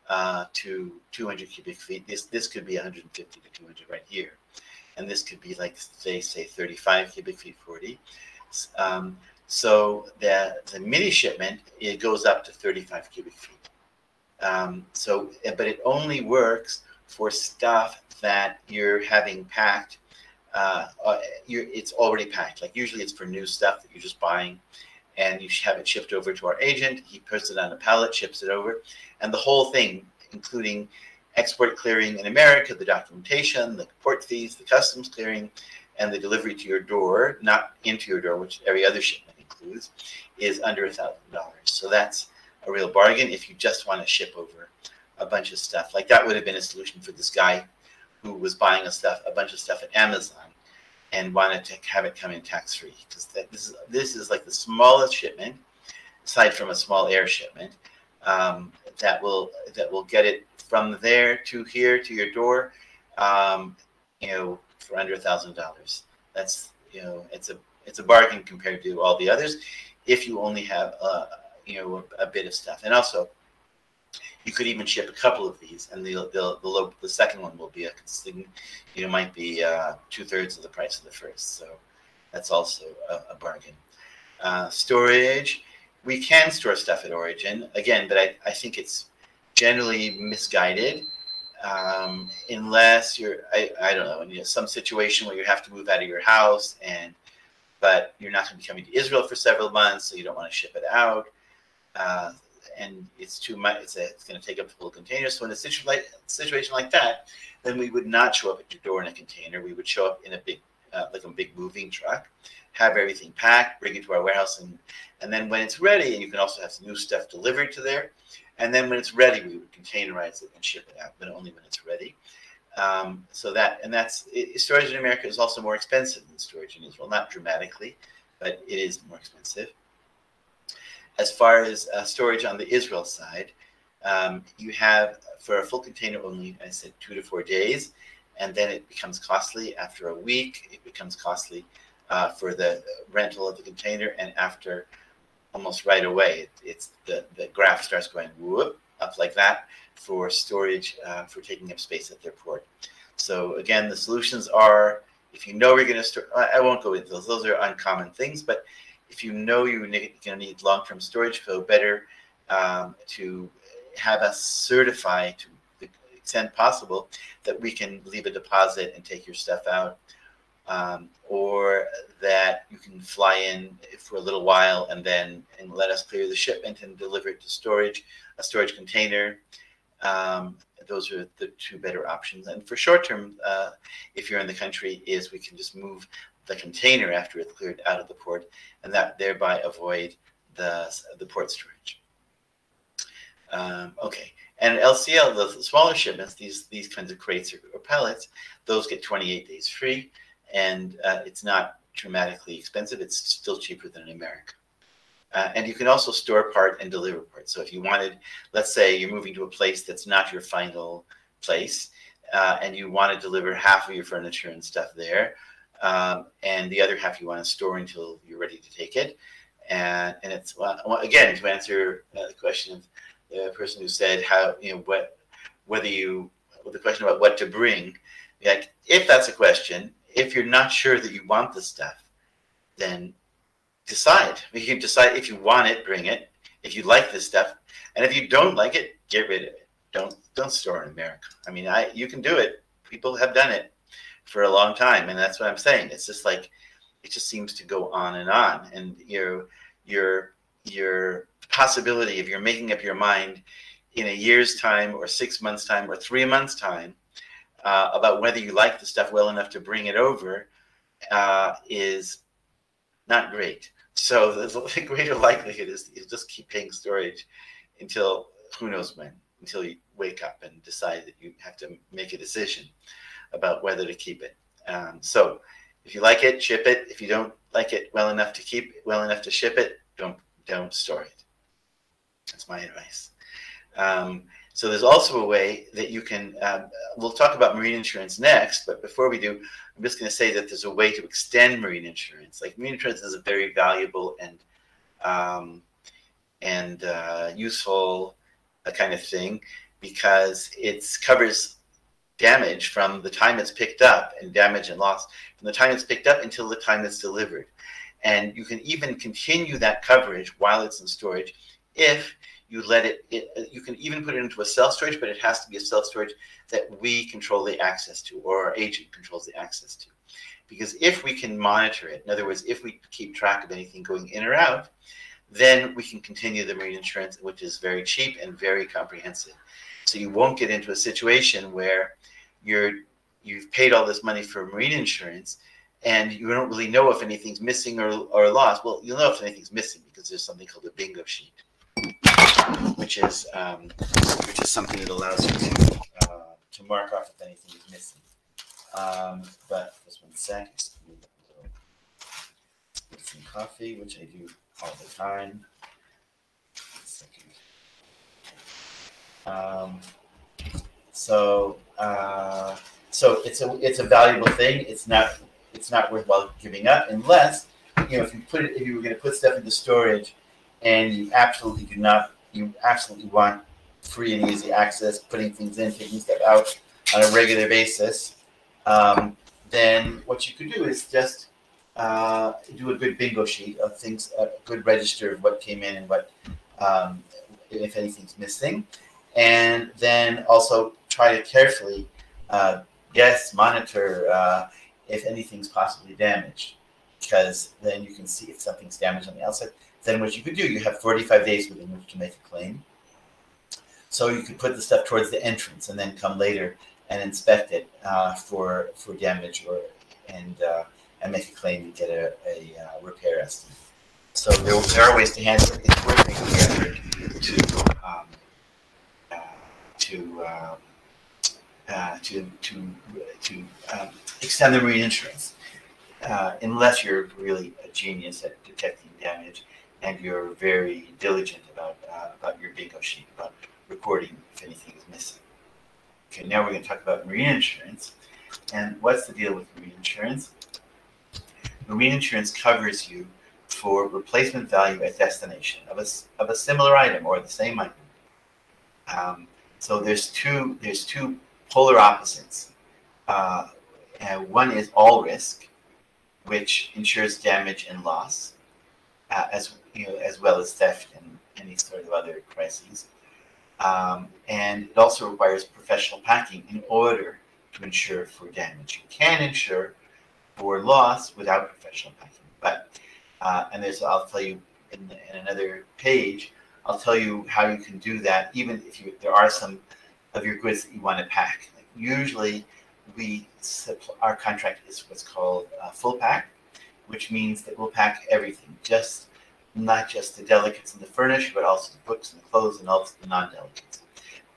uh, to two hundred cubic feet. This this could be one hundred fifty to two hundred right here. And this could be like, say, say thirty-five cubic feet, forty. Um, so the, the mini shipment, it goes up to thirty-five cubic feet. Um, so, but it only works for stuff that you're having packed. Uh, you're, it's already packed. Like usually it's for new stuff that you're just buying and you have it shipped over to our agent. He puts it on a pallet, ships it over, and the whole thing, including export clearing in America, the documentation, the port fees, the customs clearing, and the delivery to your door, not into your door, which every other shipment includes, is under a thousand dollars. So that's a real bargain if you just want to ship over a bunch of stuff. Like that would have been a solution for this guy who was buying a stuff, a bunch of stuff at Amazon, and wanted to have it come in tax-free, because this is this is like the smallest shipment, aside from a small air shipment, um, that will that will get it from there to here to your door, um, you know, for under a thousand dollars. That's you know, it's a it's a bargain compared to all the others, if you only have a you know a, a bit of stuff, and also. You could even ship a couple of these, and the the the, low, the second one will be a you know might be uh, two thirds of the price of the first. So that's also a, a bargain. Uh, storage, we can store stuff at origin again, but I I think it's generally misguided, um, unless you're I I don't know, you know some situation where you have to move out of your house, and but you're not going to be coming to Israel for several months, so you don't want to ship it out. Uh, and it's too much, it's, it's going to take up the full container. So in a situ like, situation like that, then we would not show up at your door in a container. We would show up in a big, uh, like a big moving truck, have everything packed, bring it to our warehouse. And, and then when it's ready, and you can also have some new stuff delivered to there. And then when it's ready, we would containerize it and ship it out, but only when it's ready. Um, so that, and that's, it, storage in America is also more expensive than storage in Israel, not dramatically, but it is more expensive. As far as uh, storage on the Israel side, um, you have for a full container only, I said two to four days, and then it becomes costly after a week. It becomes costly uh, for the rental of the container, and after almost right away, it, it's the, the graph starts going whoop, up like that for storage, uh, for taking up space at their port. So again, the solutions are, if you know we're going to store, I won't go into those, those are uncommon things, but if you know you're going to need long-term storage, so better um, to have us certify to the extent possible that we can leave a deposit and take your stuff out, um, or that you can fly in for a little while and then and let us clear the shipment and deliver it to storage, a storage container. Um, those are the two better options. And for short-term, uh, if you're in the country, is we can just move the container after it's cleared out of the port, and that thereby avoid the the port storage. Um, okay, and L C L, the smaller shipments, these these kinds of crates or, or pallets, those get twenty-eight days free, and uh, it's not dramatically expensive. It's still cheaper than in America, uh, and you can also store part and deliver part. So if you wanted, let's say you're moving to a place that's not your final place, uh, and you want to deliver half of your furniture and stuff there. Um, and the other half you want to store until you're ready to take it. And, and it's, well, again, to answer uh, the question of the person who said how, you know, what, whether you, well, the question about what to bring, like if that's a question, if you're not sure that you want the stuff, then decide. You can decide if you want it, bring it. If you like this stuff, and if you don't like it, get rid of it. Don't, don't store in America. I mean, I, you can do it. People have done it for a long time, and that's what I'm saying. It's just like it just seems to go on and on, and you know, your your possibility, if you're making up your mind in a year's time or six months time or three months time uh, about whether you like the stuff well enough to bring it over uh, is not great. So the greater likelihood is you'll just keep paying storage until who knows when, until you wake up and decide that you have to make a decision about whether to keep it. Um, so if you like it, ship it. If you don't like it well enough to keep it, well enough to ship it, don't don't store it. That's my advice. Um, so there's also a way that you can, um, we'll talk about marine insurance next, but before we do, I'm just going to say that there's a way to extend marine insurance. Like marine insurance is a very valuable and um, and uh, useful uh, kind of thing because it covers damage from the time it's picked up, and damage and loss from the time it's picked up until the time it's delivered. And you can even continue that coverage while it's in storage if you let it, it you can even put it into a self-storage, but it has to be a self-storage that we control the access to, or our agent controls the access to. Because if we can monitor it, in other words, if we keep track of anything going in or out, then we can continue the marine insurance, which is very cheap and very comprehensive. So you won't get into a situation where you're, you've paid all this money for marine insurance and you don't really know if anything's missing or, or lost. Well, you'll know if anything's missing because there's something called a bingo sheet, which is um, which is something that allows you to, uh, to mark off if anything is missing. Um, but just one sec, just get some coffee, which I do all the time. Um, so, uh, so it's a, it's a valuable thing. It's not, it's not worthwhile giving up unless, you know, if you put it, if you were going to put stuff into storage and you absolutely do not, you absolutely want free and easy access, putting things in, taking stuff out on a regular basis, um, then what you could do is just, uh, do a good bingo sheet of things, a good register of what came in and what, um, if anything's missing. And then also try to carefully uh, guess, monitor uh, if anything's possibly damaged, because then you can see if something's damaged on the outside. Then what you could do, you have forty-five days within which to make a claim. So you could put the stuff towards the entrance and then come later and inspect it uh, for for damage or and uh, and make a claim and get a, a uh, repair estimate. So there, there are ways to handle it. It's worth making the effort to. Um, to um, uh, to to to um, extend the marine insurance, uh, unless you're really a genius at detecting damage and you're very diligent about uh, about your bingo sheet, about recording if anything is missing. Okay, now we're going to talk about marine insurance, and what's the deal with marine insurance? Marine insurance covers you for replacement value at destination of a of a similar item or the same item. Um, So there's two there's two polar opposites. Uh, and one is all risk, which insures damage and loss, uh, as you know, as well as theft and any sort of other crises. Um, and it also requires professional packing in order to insure for damage. You can insure for loss without professional packing, but uh, and there's I'll tell you in, the, in another page. I'll tell you how you can do that, even if you, there are some of your goods that you want to pack. Like usually, we our contract is what's called uh, full pack, which means that we'll pack everything, just not just the delicates and the furniture, but also the books and the clothes and all the non-delicates.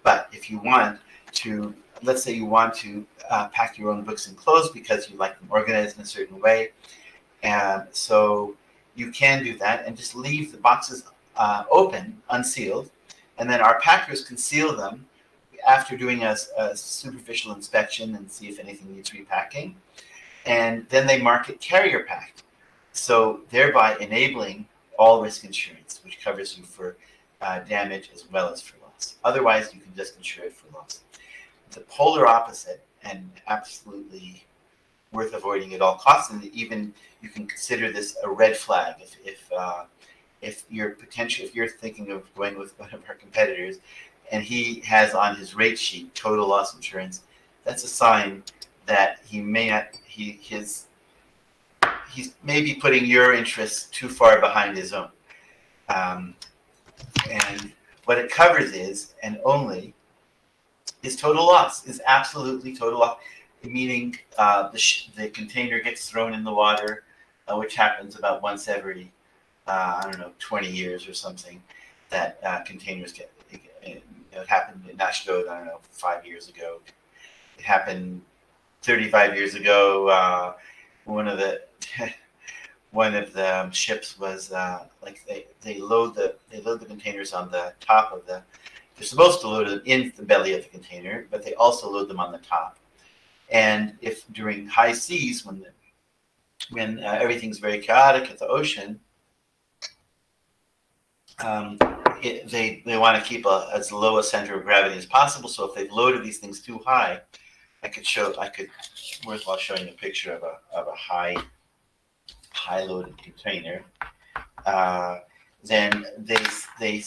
But if you want to, let's say you want to uh, pack your own books and clothes because you like them organized in a certain way, and so you can do that and just leave the boxes Uh, open, unsealed, and then our packers can seal them after doing a, a superficial inspection and see if anything needs repacking. And then they mark it carrier packed, so thereby enabling all risk insurance, which covers you for uh, damage as well as for loss. Otherwise, you can just insure it for loss. The polar opposite and absolutely worth avoiding at all costs, and even you can consider this a red flag if, if uh, If you're potential, if you're thinking of going with one of our competitors, and he has on his rate sheet total loss insurance, that's a sign that he may not, he his he's maybe putting your interests too far behind his own. Um, and what it covers is, and only, is total loss, is absolutely total loss, meaning uh, the, sh the container gets thrown in the water, uh, which happens about once every, uh, I don't know, twenty years or something, that uh, containers get, it, it, it happened in Ashdod, I don't know, five years ago. It happened thirty-five years ago. Uh, one of the, one of the ships was uh, like they, they load the they load the containers on the top of the. They're supposed to load them in the belly of the container, but they also load them on the top. And if during high seas, when the, when uh, everything's very chaotic at the ocean, um, it, they they want to keep a, as low a center of gravity as possible. So if they've loaded these things too high, I could show I could worthwhile showing a picture of a of a high. high loaded container, uh, then they they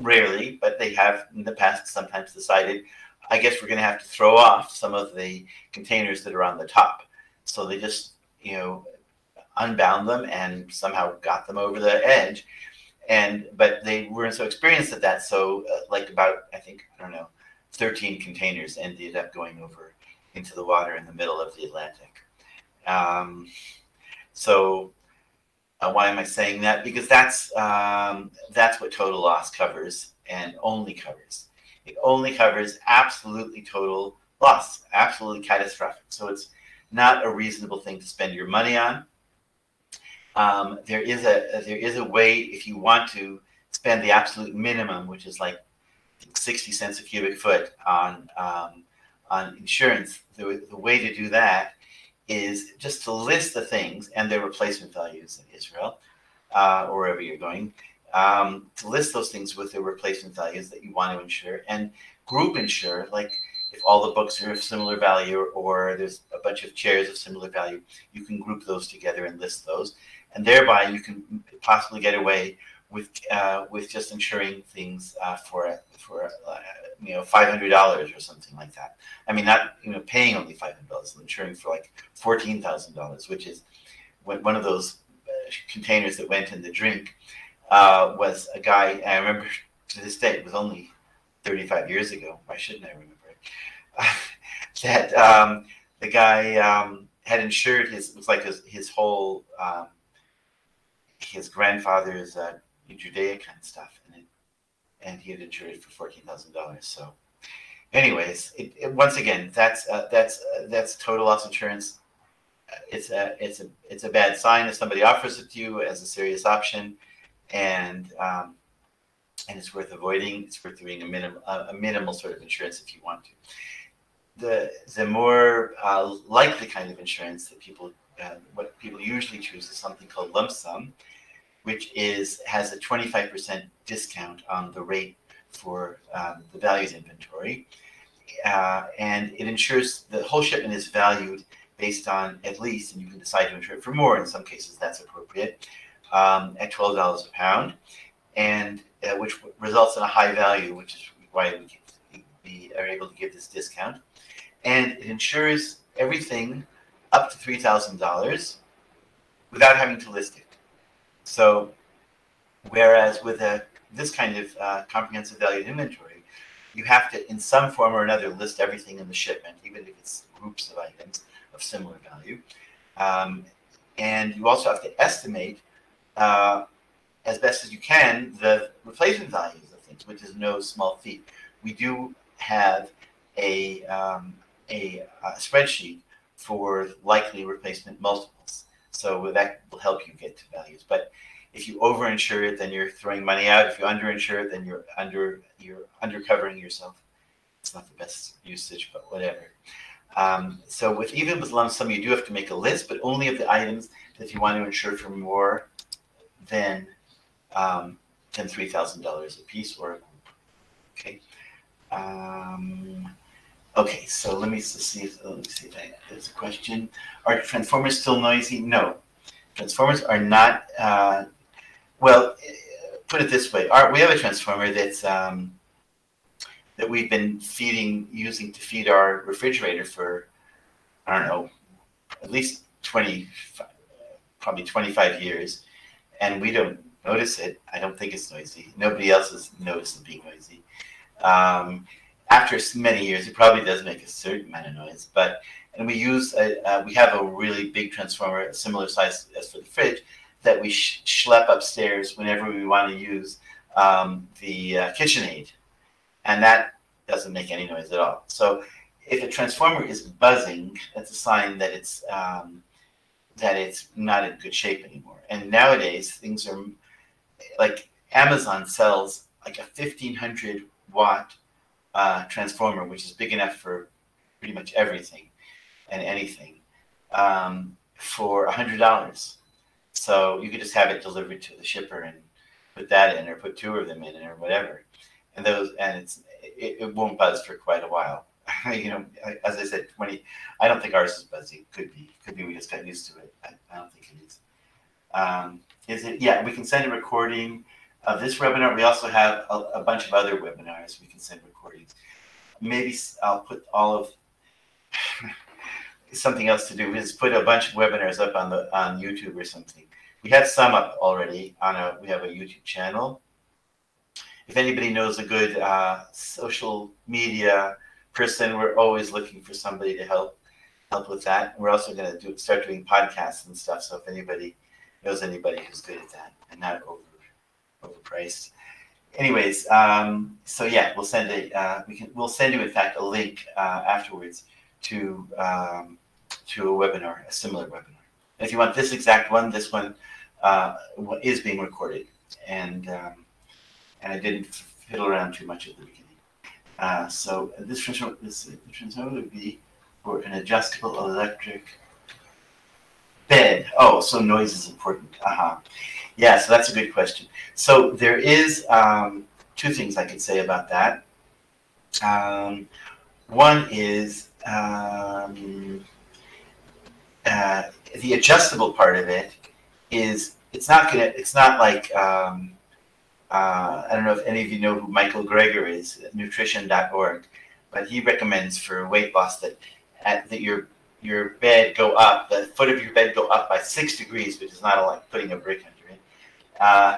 rarely, but they have in the past sometimes decided, I guess we're going to have to throw off some of the containers that are on the top. So they just, you know, unbound them and somehow got them over the edge. And but they weren't so experienced at that. So uh, like about, I think, I don't know, thirteen containers ended up going over into the water in the middle of the Atlantic. Um, So uh, why am I saying that? Because that's um, that's what total loss covers and only covers. It only covers absolutely total loss, absolutely catastrophic. So it's not a reasonable thing to spend your money on. Um, there is a there is a way if you want to spend the absolute minimum, which is like sixty cents a cubic foot on um, on insurance. The, the way to do that is just to list the things and their replacement values in Israel, uh, or wherever you're going, um, to list those things with their replacement values that you want to insure, and group insure, like if all the books are of similar value or there's a bunch of chairs of similar value, you can group those together and list those. And thereby you can possibly get away with uh, with just insuring things uh, for, for uh, you know, five hundred dollars or something like that. I mean, not, you know, paying only five hundred dollars, insuring for like fourteen thousand dollars, which is when one of those containers that went in the drink uh, was a guy, I remember to this day, it was only thirty-five years ago, why shouldn't I remember it, that um, the guy um, had insured his, it was like his, his whole, um, his grandfather's uh, Judea kind of stuff, and it, and he had insured it for fourteen thousand dollars. So, anyways, it, it, once again, that's uh, that's uh, that's total loss insurance. It's a it's a it's a bad sign if somebody offers it to you as a serious option, and um, and it's worth avoiding. It's worth doing a minimal a minimal sort of insurance if you want to. The the more uh, likely kind of insurance that people uh, what people usually choose is something called lump sum, which is has a twenty-five percent discount on the rate for um, the values inventory. Uh, and it ensures the whole shipment is valued based on at least, and you can decide to insure it for more, in some cases that's appropriate, um, at twelve dollars a pound, and uh, which results in a high value, which is why we, we are able to give this discount. And it insures everything up to three thousand dollars without having to list it. So, whereas with a, this kind of uh, comprehensive valued inventory, you have to, in some form or another, list everything in the shipment, even if it's groups of items of similar value. Um, and you also have to estimate, uh, as best as you can, the replacement values of things, which is no small feat. We do have a, um, a, a spreadsheet for likely replacement multiples. So that will help you get to values. But if you overinsure it, then you're throwing money out. If you underinsure it, then you're under you're undercovering yourself. It's not the best usage, but whatever. Um, so with even with lump sum, you do have to make a list, but only of the items that you want to insure for more than um, than three thousand dollars a piece or a group. Okay. Um, Okay, so let me see if, let me see if I, there's a question. Are transformers still noisy? No, transformers are not. Uh, well, put it this way: our, we have a transformer that's um, that we've been feeding, using to feed our refrigerator for, I don't know, at least twenty, probably twenty-five years, and we don't notice it. I don't think it's noisy. Nobody else has noticed it being noisy. Um, after many years, it probably does make a certain amount of noise. But and we use a, uh, we have a really big transformer, a similar size as for the fridge, that we sh schlep upstairs whenever we want to use um, the uh, KitchenAid, and that doesn't make any noise at all. So if a transformer is buzzing, that's a sign that it's um, that it's not in good shape anymore. And nowadays, things are like Amazon sells like a fifteen hundred watt uh, transformer, which is big enough for pretty much everything and anything, um, for a hundred dollars. So you could just have it delivered to the shipper and put that in, or put two of them in, or whatever. And those, and it's it, it won't buzz for quite a while. You know, as I said, twenty. I don't think ours is buzzing. Could be, could be. We just got used to it. I, I don't think it is. Um, is it? Yeah, we can send a recording of this webinar. We also have a, a bunch of other webinars. We can send recordings. Maybe I'll put all of. Something else to do is put a bunch of webinars up on the on YouTube or something. We have some up already on a. We have a YouTube channel. If anybody knows a good uh, social media person, we're always looking for somebody to help help with that. We're also going to do start doing podcasts and stuff. So if anybody knows anybody who's good at that and not over overpriced, anyways. Um, so yeah, we'll send a uh, we can we'll send you in fact a link uh, afterwards to um, to a webinar, a similar webinar. If you want this exact one, this one uh, is being recorded, and um, and I didn't fiddle around too much at the beginning. Uh, so this transformer, this transformer would be for an adjustable electric bed. Oh, so noise is important. Uh-huh. Yeah, so that's a good question. So there is um, two things I could say about that. Um, one is Um, uh, the adjustable part of it is it's not gonna it's not like um, uh, I don't know if any of you know who Michael Greger is, nutrition dot org, but he recommends for weight loss that at, that your your bed go up, the foot of your bed go up by six degrees, which is not like putting a brick under it, uh,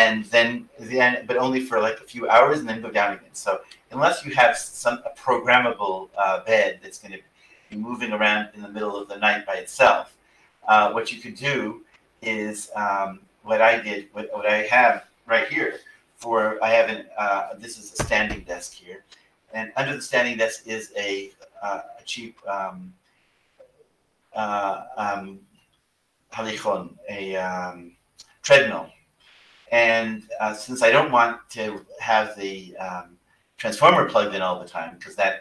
and then then but only for like a few hours and then go down again. So unless you have some a programmable uh, bed that's going to be moving around in the middle of the night by itself, uh, what you could do is um, what I did, what, what I have right here. For I have an uh, this is a standing desk here, and under the standing desk is a, uh, a cheap um, uh, um, a um, treadmill, and uh, since I don't want to have the um, transformer plugged in all the time, because that,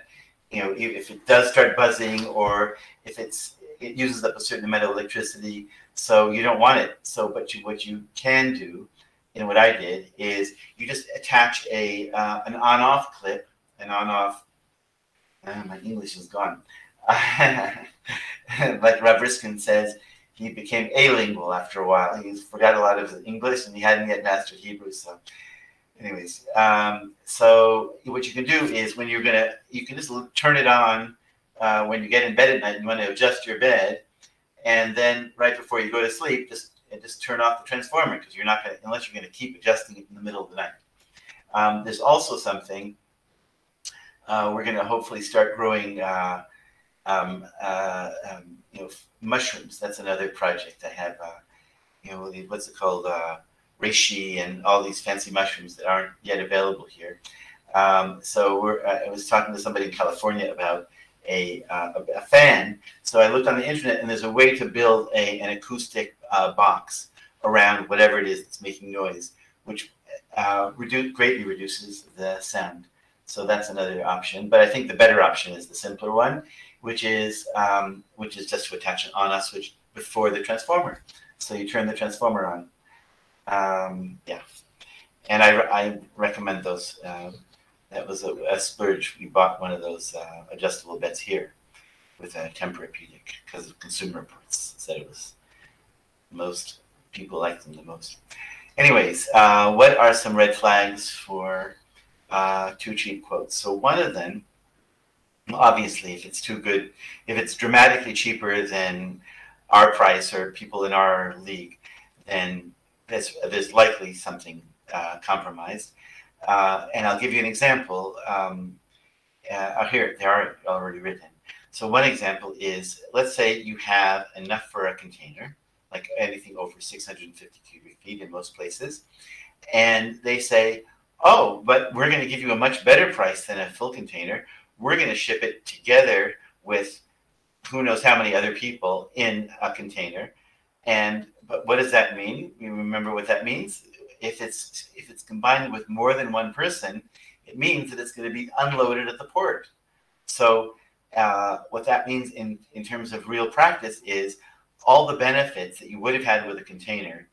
you know, if it does start buzzing or if it's it uses up a certain amount of electricity, so you don't want it. So, but you, what you can do, and what I did is you just attach a uh, an on-off clip, an on-off. Uh, my English is gone. Like Rob Riskin says, he became a-lingual after a while. He forgot a lot of his English, and he hadn't yet mastered Hebrew, so. Anyways, um, so what you can do is when you're gonna, you can just turn it on uh, when you get in bed at night and you want to adjust your bed, and then right before you go to sleep, just just turn off the transformer, because you're not gonna, unless you're gonna keep adjusting it in the middle of the night. Um, there's also something uh, we're gonna hopefully start growing, uh, um, uh, um, you know, mushrooms. That's another project I have. Uh, you know, what's it called? Uh, reishi and all these fancy mushrooms that aren't yet available here. Um, so we're, uh, I was talking to somebody in California about a, uh, a, a fan. So I looked on the internet, and there's a way to build a, an acoustic uh, box around whatever it is that's making noise, which uh, reduce, greatly reduces the sound. So that's another option. But I think the better option is the simpler one, which is um, which is just to attach an on-off switch before the transformer. So you turn the transformer on. Um, yeah, and I, I recommend those. Uh, that was a, a splurge. We bought one of those uh, adjustable beds here with a Tempur-Pedic because of Consumer Reports said it was most people like them the most. Anyways, uh, what are some red flags for uh, too cheap quotes? So one of them, obviously, if it's too good, if it's dramatically cheaper than our price or people in our league, then there's, there's likely something uh, compromised. Uh, and I'll give you an example. Um, uh, here, they are already written. So one example is, let's say you have enough for a container, like anything over six hundred fifty cubic feet in most places. And they say, oh, but we're going to give you a much better price than a full container. We're going to ship it together with who knows how many other people in a container. And but what does that mean? You remember what that means? If it's if it's combined with more than one person, it means that it's going to be unloaded at the port. So uh, what that means in, in terms of real practice is all the benefits that you would have had with a container,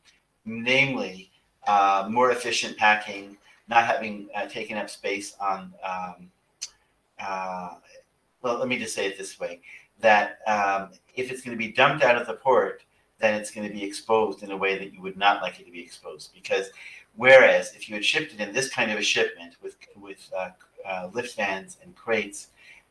namely uh, more efficient packing, not having uh, taken up space on, um, uh, well, let me just say it this way, that um, if it's going to be dumped out of the port, then it's going to be exposed in a way that you would not like it to be exposed. Because whereas if you had shipped it in this kind of a shipment with with uh, uh, lift vans and crates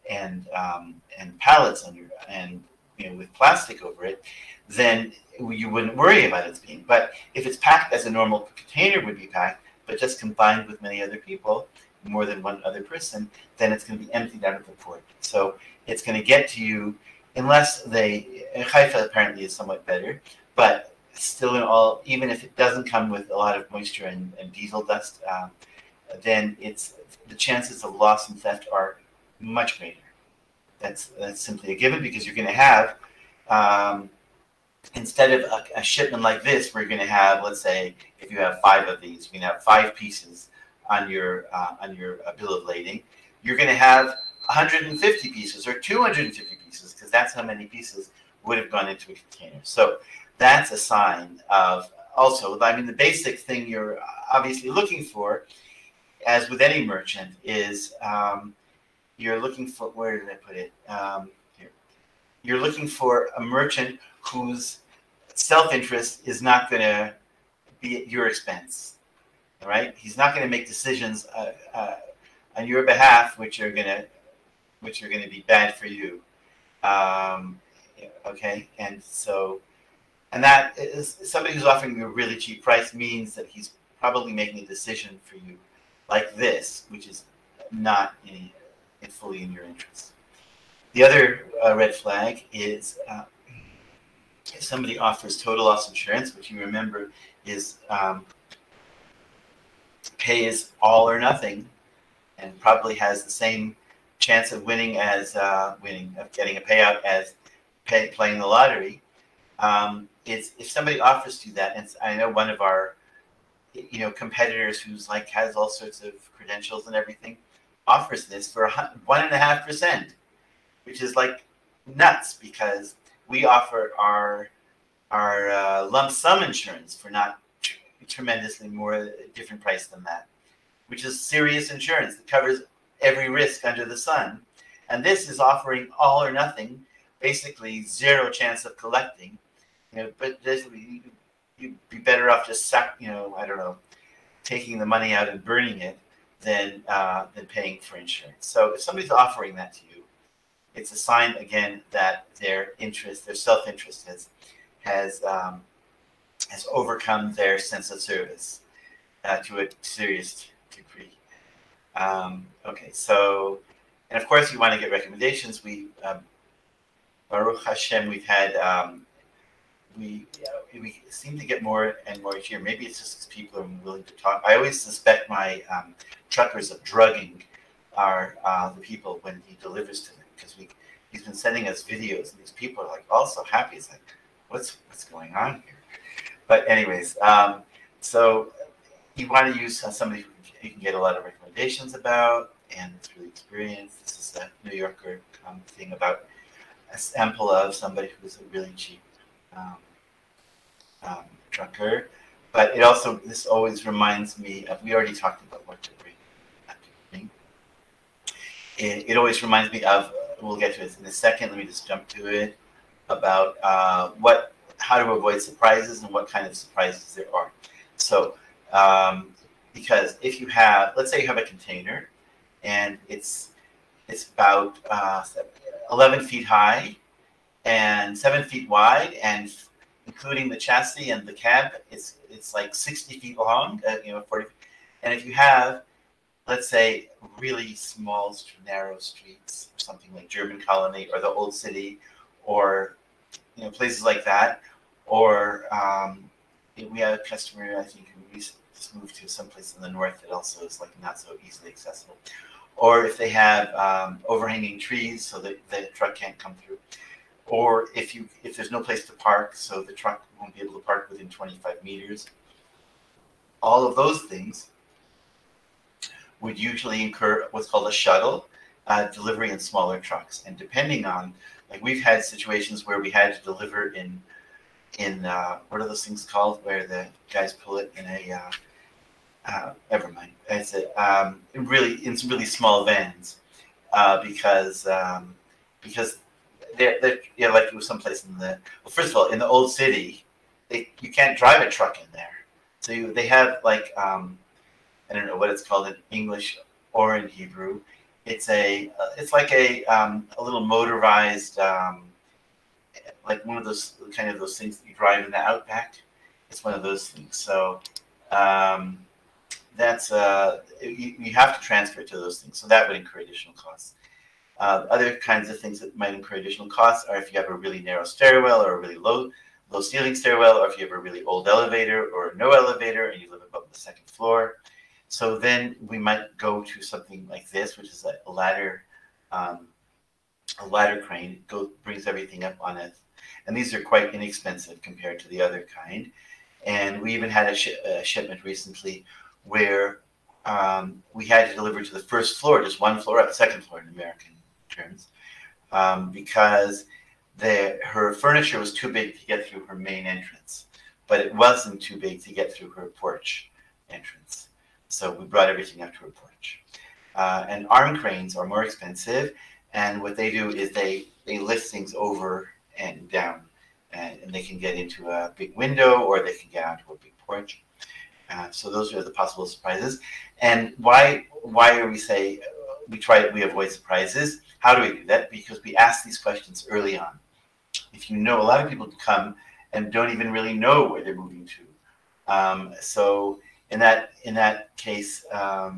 and um, and pallets under and you know with plastic over it, then you wouldn't worry about it being. But if it's packed as a normal container would be packed, but just combined with many other people, more than one other person, then it's going to be emptied out of the port. So it's going to get to you. Unless they, Haifa apparently is somewhat better, but still in all, even if it doesn't come with a lot of moisture and, and diesel dust, um, then it's the chances of loss and theft are much greater. That's that's simply a given because you're going to have, um, instead of a, a shipment like this, we're going to have, let's say, if you have five of these, you're going to have five pieces on your uh, on your uh, bill of lading. You're going to have one hundred fifty pieces or two hundred fifty pieces, because that's how many pieces would have gone into a container. So that's a sign of also, I mean, the basic thing you're obviously looking for, as with any merchant, is um, you're looking for, where did I put it? Um, here. You're looking for a merchant whose self-interest is not going to be at your expense, all right? He's not going to make decisions uh, uh, on your behalf, which are going to which are going to be bad for you. Um, okay. And so, and that is somebody who's offering you a really cheap price means that he's probably making a decision for you like this, which is not in, it's fully in your interest. The other uh, red flag is uh, if somebody offers total loss insurance, which you remember is um, pay is all or nothing and probably has the same chance of winning as uh, winning of getting a payout as pay, playing the lottery. Um, it's if somebody offers to that, and I know one of our you know competitors who's like has all sorts of credentials and everything offers this for one and a half percent, which is like nuts because we offer our our uh, lump sum insurance for not tr tremendously more different price than that, which is serious insurance that covers every risk under the sun. And this is offering all or nothing, basically zero chance of collecting. You know, but this, you'd be better off just, suck, you know, I don't know, taking the money out and burning it than, uh, than paying for insurance. So if somebody's offering that to you, it's a sign, again, that their interest, their self-interest has, has, um, has overcome their sense of service uh, to a serious degree. Um, okay, so, and of course, you want to get recommendations. We, um, Baruch Hashem, we've had, um, we uh, we seem to get more and more here. Maybe it's just because people are willing to talk. I always suspect my um, truckers of drugging are uh, the people when he delivers to them, because we he's been sending us videos, and these people are like all so happy. It's like, what's what's going on here? But anyways, um, so you want to use uh, somebody who you can get a lot of recommendations about, and it's really experienced. This is that New Yorker um, thing about a sample of somebody who's a really cheap um, um, trucker. But it also, this always reminds me of, we already talked about what to bring. It, it always reminds me of, we'll get to it in a second, let me just jump to it, about uh, what, how to avoid surprises and what kind of surprises there are. So, um, because if you have, let's say you have a container and it's it's about uh, eleven feet high and seven feet wide, and including the chassis and the cab, it's, it's like sixty feet long, uh, you know, forty feet. And if you have, let's say, really small, narrow streets, or something like German Colony or the Old City, or you know, places like that, or um, we had a customer, I think, who just moved to someplace in the north that also is like not so easily accessible. Or if they have um, overhanging trees so that the truck can't come through. Or if you if there's no place to park, so the truck won't be able to park within twenty-five meters. All of those things would usually incur what's called a shuttle uh, delivery in smaller trucks. And depending on, like we've had situations where we had to deliver in, in uh, what are those things called, where the guys pull it in a, uh, uh, never mind, it's a, um, really, in some really small vans uh, because, um, because they're, they're you know, like it was someplace in the, well, first of all, in the Old City, they, you can't drive a truck in there. So you, they have like, um, I don't know what it's called in English or in Hebrew. It's a, it's like a, um, a little motorized, um, like one of those kind of those things that you drive in the outback. It's one of those things. So um, that's uh, you, you have to transfer it to those things. So that would incur additional costs. Uh, other kinds of things that might incur additional costs are if you have a really narrow stairwell or a really low low ceiling stairwell, or if you have a really old elevator or no elevator and you live above the second floor. So then we might go to something like this, which is a ladder, um, a ladder crane. It goes, brings everything up on it. And these are quite inexpensive compared to the other kind. And we even had a, sh a shipment recently where um, we had to deliver to the first floor, just one floor up, second floor in American terms, um, because the, her furniture was too big to get through her main entrance, but it wasn't too big to get through her porch entrance. So we brought everything up to a porch. Uh, and arm cranes are more expensive. And what they do is they, they lift things over and down. And, and they can get into a big window or they can get onto a big porch. Uh, so those are the possible surprises. And why why are we say, we try we avoid surprises? How do we do that? Because we ask these questions early on. If you know, a lot of people come and don't even really know where they're moving to. Um, so In that in that case, um,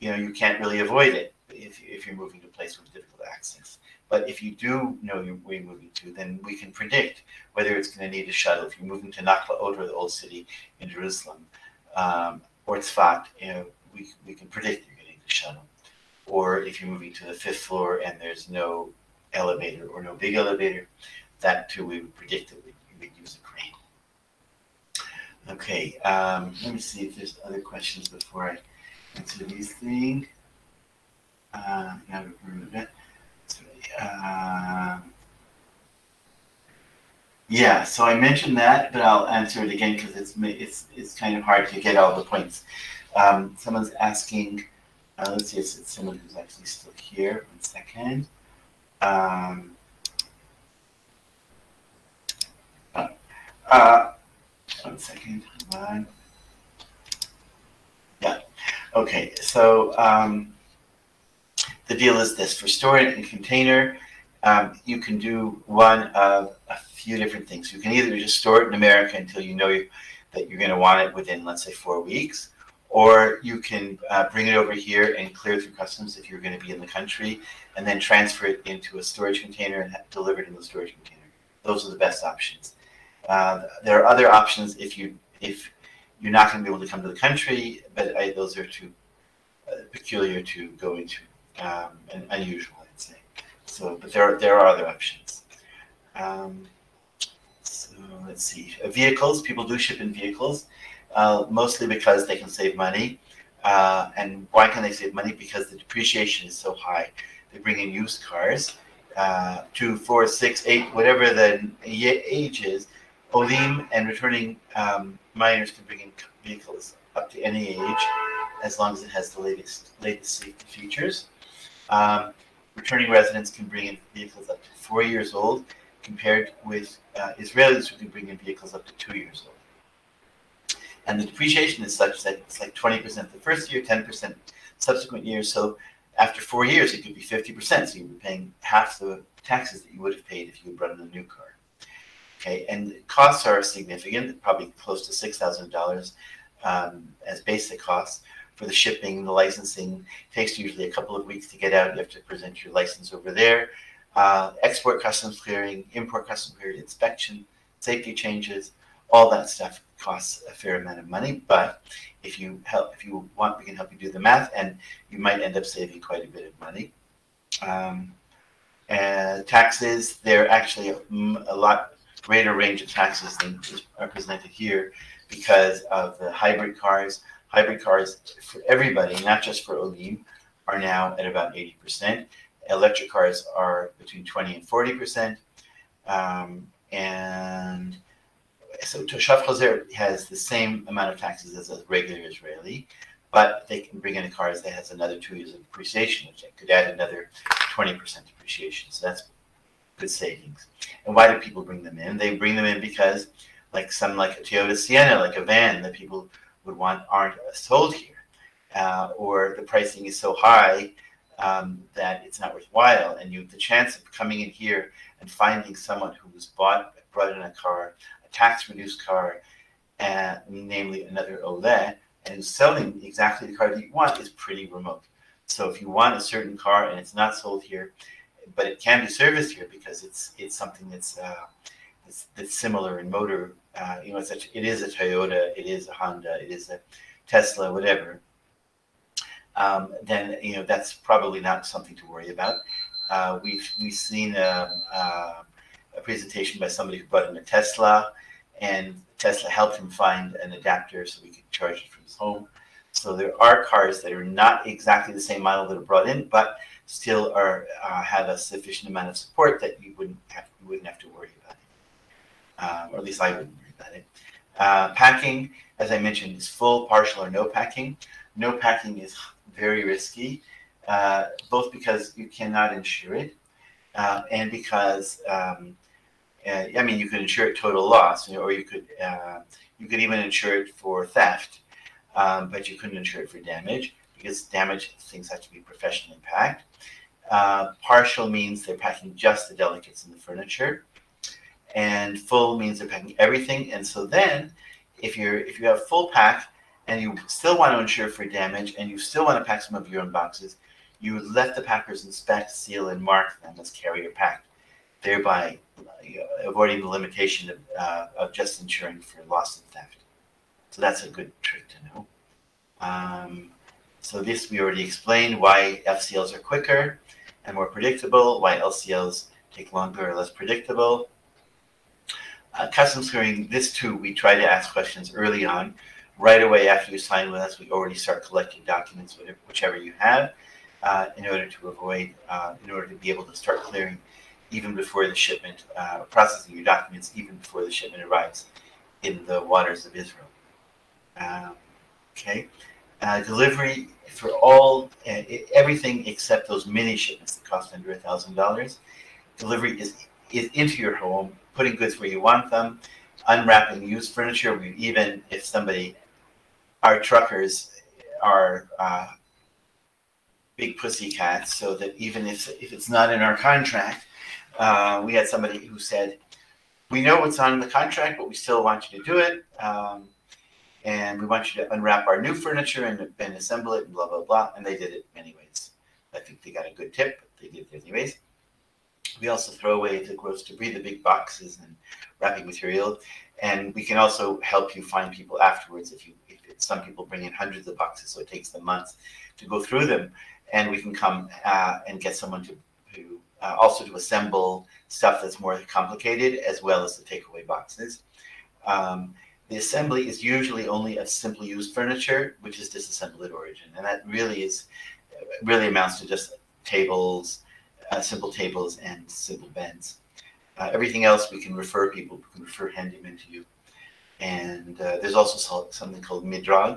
you know, you can't really avoid it if, if you're moving to a place with difficult access. But if you do know where you're moving to, then we can predict whether it's going to need a shuttle. If you're moving to Nakba Oder, the Old City in Jerusalem, um, or Tzfat, you know, we, we can predict you're going to need a shuttle. Or if you're moving to the fifth floor and there's no elevator or no big elevator, that too we would predict that we would use a crane. Okay, um, let me see if there's other questions before I answer these things. Uh, now we've removed it. Uh, yeah, so I mentioned that, but I'll answer it again because it's, it's, it's kind of hard to get all the points. Um, someone's asking, uh, let's see, it's, it's someone who's actually still here. One second. Um, uh, uh, One second, hold on. Yeah, okay, so um, the deal is this. For storing in a container, um, you can do one of a few different things. You can either just store it in America until you know you, that you're going to want it within, let's say, four weeks, or you can uh, bring it over here and clear through customs if you're going to be in the country, and then transfer it into a storage container and have deliver it in the storage container. Those are the best options. Uh, there are other options if you if you're not going to be able to come to the country, but I, those are too uh, peculiar to go into um, and unusual, I'd say. So, but there are, there are other options. Um, so let's see. Uh, vehicles, people do ship in vehicles, uh, mostly because they can save money. Uh, and why can they save money? Because the depreciation is so high. They bring in used cars, uh, two, four, six, eight, whatever the age is. Olim and returning um, minors can bring in vehicles up to any age, as long as it has the latest latest safety features. Um, returning residents can bring in vehicles up to four years old, compared with uh, Israelis who can bring in vehicles up to two years old. And the depreciation is such that it's like twenty percent the first year, ten percent subsequent years. So after four years, it could be fifty percent. So you'd be paying half the taxes that you would have paid if you had brought in a new car. Okay, and costs are significant, probably close to six thousand dollars um, as basic costs for the shipping, the licensing. It takes usually a couple of weeks to get out. You have to present your license over there. Uh, export customs clearing, import customs clearing, inspection, safety changes, all that stuff costs a fair amount of money. But if you help, if you want, we can help you do the math, and you might end up saving quite a bit of money. Um, and taxes, they're actually a, a lot greater range of taxes than are presented here because of the hybrid cars. Hybrid cars for everybody, not just for Olim, are now at about eighty percent. Electric cars are between twenty and forty percent. Um, and so Toshav Chozer has the same amount of taxes as a regular Israeli, but they can bring in a car that has another two years of depreciation, which could add another twenty percent depreciation. So that's good savings. And why do people bring them in? They bring them in because, like some, like a Toyota Sienna, like a van that people would want, aren't sold here. Uh, or the pricing is so high um, that it's not worthwhile. And you have the chance of coming in here and finding someone who's bought, brought in a car, a tax-reduced car, uh, namely another Olé, and selling exactly the car that you want is pretty remote. So if you want a certain car and it's not sold here, but it can be serviced here because it's it's something that's uh, that's, that's similar in motor. Uh, you know, it's a, it is a Toyota, it is a Honda, it is a Tesla, whatever. Um, then you know that's probably not something to worry about. Uh, we've we've seen a, a, a presentation by somebody who brought in a Tesla, and Tesla helped him find an adapter so we could charge it from his home. So there are cars that are not exactly the same model that are brought in, but still are uh, have a sufficient amount of support that you wouldn't have you wouldn't have to worry about it, um, or at least I wouldn't worry about it. Uh, packing, as I mentioned, is full, partial, or no packing. No packing is very risky, uh, both because you cannot insure it, uh, and because um, uh, I mean you could insure it total loss, you know, or you could uh, you could even insure it for theft, um, but you couldn't insure it for damage. Because damaged things have to be professionally packed. Uh, partial means they're packing just the delicates and the furniture, and full means they're packing everything. And so then, if you're if you have full pack and you still want to insure for damage and you still want to pack some of your own boxes, you let the packers inspect, seal, and mark them as carrier packed, thereby avoiding the limitation of uh, of just insuring for loss and theft. So that's a good trick to know. Um, So this we already explained, why F C Ls are quicker and more predictable, why L C Ls take longer or less predictable. Uh, customs clearing, this too, we try to ask questions early on. Right away after you sign with us, we already start collecting documents, whatever, whichever you have, uh, in order to avoid, uh, in order to be able to start clearing even before the shipment, uh, processing your documents even before the shipment arrives in the waters of Israel. Uh, okay. Uh, delivery for all, uh, everything except those mini shipments that cost under a thousand dollars. Delivery is is into your home, putting goods where you want them, unwrapping used furniture. We even if somebody, our truckers are uh, big pussy cats, so that even if if it's not in our contract, uh, we had somebody who said, "We know what's on the contract, but we still want you to do it." Um, And we want you to unwrap our new furniture and, and assemble it and blah, blah, blah. And they did it anyways. I think they got a good tip, but they did it anyways. We also throw away the gross debris, the big boxes and wrapping material. And we can also help you find people afterwards. If you, if it, some people bring in hundreds of boxes, so it takes them months to go through them. And we can come uh, and get someone to, to uh, also to assemble stuff that's more complicated, as well as the takeaway boxes. Um, The assembly is usually only of simply used furniture, which is disassembled at origin, and that really is really amounts to just tables, uh, simple tables and simple beds. Uh, everything else we can refer people, we can refer handymen to you. And uh, there's also something called Midrag,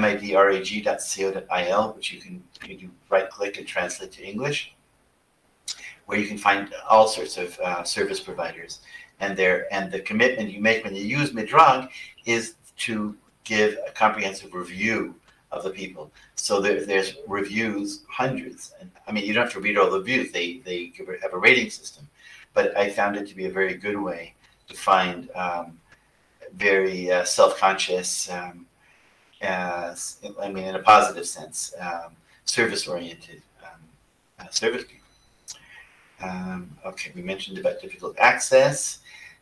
M I D R A G dot co dot I L, which you can you can right-click and translate to English, where you can find all sorts of uh, service providers. And there, and the commitment you make when you use Midrag is to give a comprehensive review of the people. So there, there's reviews, hundreds. And, I mean, you don't have to read all the reviews. They they have a rating system. But I found it to be a very good way to find um, very uh, self-conscious, um, uh, I mean, in a positive sense, um, service-oriented um, uh, service people. Um, okay, we mentioned about difficult access.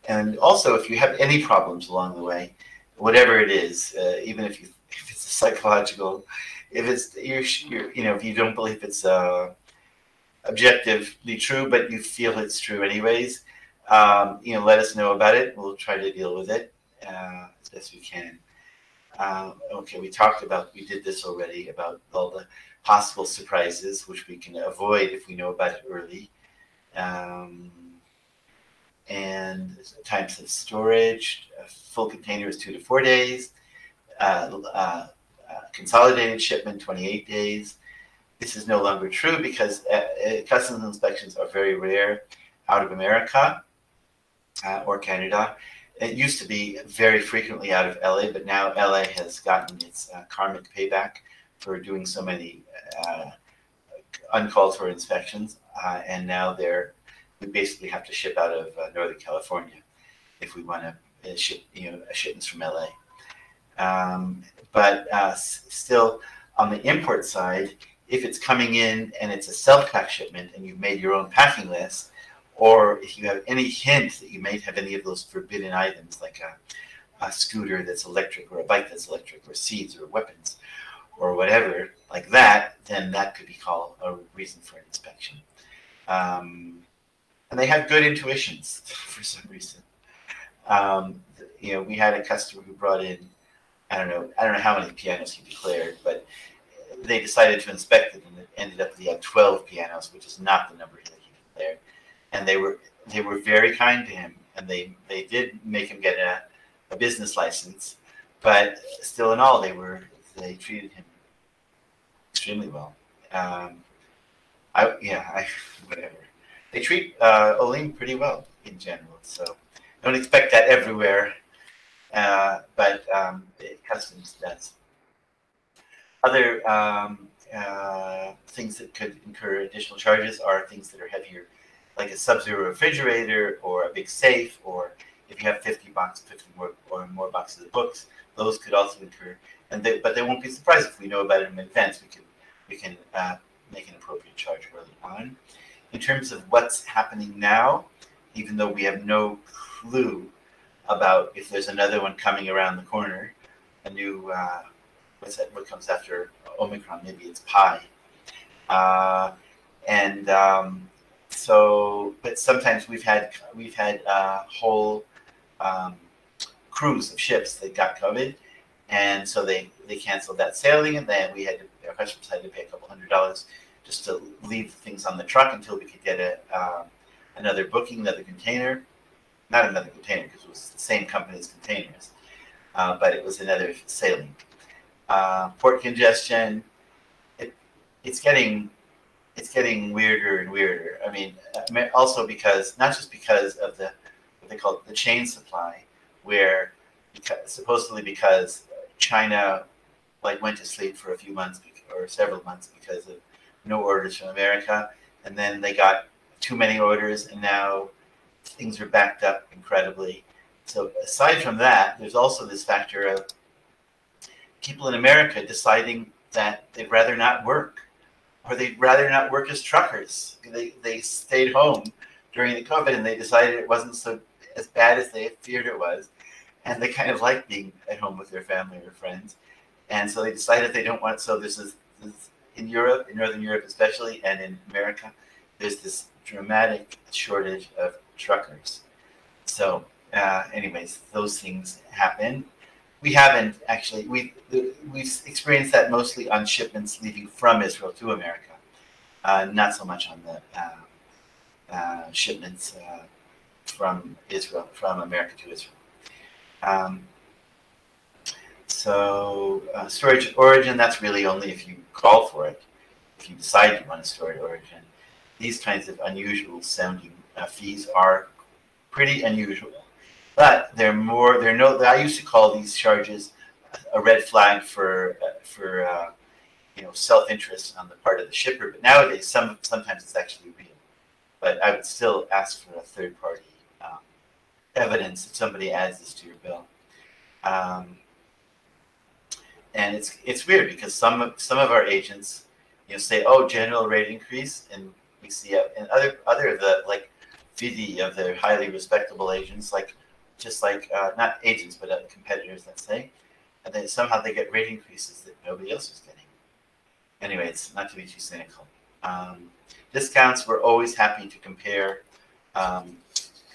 And also, if you have any problems along the way, whatever it is, uh, even if you if it's a psychological, if it's you're, you're you know if you don't believe it's uh, objectively true, but you feel it's true anyways, um, you know, let us know about it. We'll try to deal with it uh, as best we can. Uh, okay, we talked about we did this already about all the possible surprises which we can avoid if we know about it early. Um, and types of storage, a full container is two to four days, uh, uh, uh, consolidated shipment, twenty-eight days. This is no longer true because uh, uh, customs inspections are very rare out of America uh, or Canada. It used to be very frequently out of L A, but now L A has gotten its uh, karmic payback for doing so many uh, uncalled for inspections. Uh, and now they're, we basically have to ship out of uh, Northern California if we want to uh, ship, you know, shipments from L A. Um, but uh, s still, on the import side, if it's coming in and it's a self-pack shipment and you've made your own packing list, or if you have any hint that you might have any of those forbidden items, like a, a scooter that's electric or a bike that's electric or seeds or weapons or whatever like that, then that could be called a reason for an inspection. Um, and they have good intuitions for some reason. Um, you know, we had a customer who brought in, I don't know, I don't know how many pianos he declared, but they decided to inspect it, and it ended up that he had twelve pianos, which is not the number that he declared. And they were they were very kind to him, and they they did make him get a, a business license, but still in all, they were they treated him extremely well. Um, I, yeah, I, whatever. They treat uh, Olim pretty well in general, so don't expect that everywhere, uh, but um, it customs does. Other um, uh, things that could incur additional charges are things that are heavier, like a Subzero refrigerator or a big safe, or if you have fifty boxes, fifty more, or more boxes of books, those could also incur. And they, but they won't be surprised if we know about it in advance. We can we can. Uh, make an appropriate charge early on. In terms of what's happening now, even though we have no clue about if there's another one coming around the corner, a new, uh, what's that, what comes after Omicron? Maybe it's Pi. Uh, and um, so, but sometimes we've had, we've had uh, whole um, crews of ships that got COVID, and so they, they canceled that sailing, and then we had to our customers had to pay a couple hundred dollars just to leave things on the truck until we could get a, um, another booking, another container. Not another container, because it was the same company's containers, uh, but it was another sailing. Uh, port congestion, it, it's getting it's getting weirder and weirder. I mean, also because, not just because of the what they call the chain supply, where because, supposedly because China like went to sleep for a few months or several months because of no orders from America. And then they got too many orders, and now things are backed up incredibly. So aside from that, there's also this factor of people in America deciding that they'd rather not work, or they'd rather not work as truckers. They, they stayed home during the COVID, and they decided it wasn't so as bad as they feared it was. And they kind of like being at home with their family or friends. And so they decided they don't want, so this is this, in Europe, in Northern Europe especially, and in America, there's this dramatic shortage of truckers. So uh, anyways, those things happen. We haven't actually, we've, we've experienced that mostly on shipments leaving from Israel to America, uh, not so much on the uh, uh, shipments uh, from Israel, from America to Israel. Um, So uh, storage at origin, that's really only if you call for it, if you decide you want to store at origin. These kinds of unusual sounding uh, fees are pretty unusual, but they're more, they're no, I used to call these charges a red flag for, uh, for uh, you know, self-interest on the part of the shipper, but nowadays some sometimes it's actually real. But I would still ask for a third party um, evidence that somebody adds this to your bill. Um, and it's it's weird because some some of our agents, you know, say, oh, general rate increase, and we see uh, and other other of the like fifty of the highly respectable agents, like just like uh, not agents but other competitors, let's say, and then somehow they get rate increases that nobody else is getting. Anyway, it's not to be too cynical. Um, discounts, we're always happy to compare um,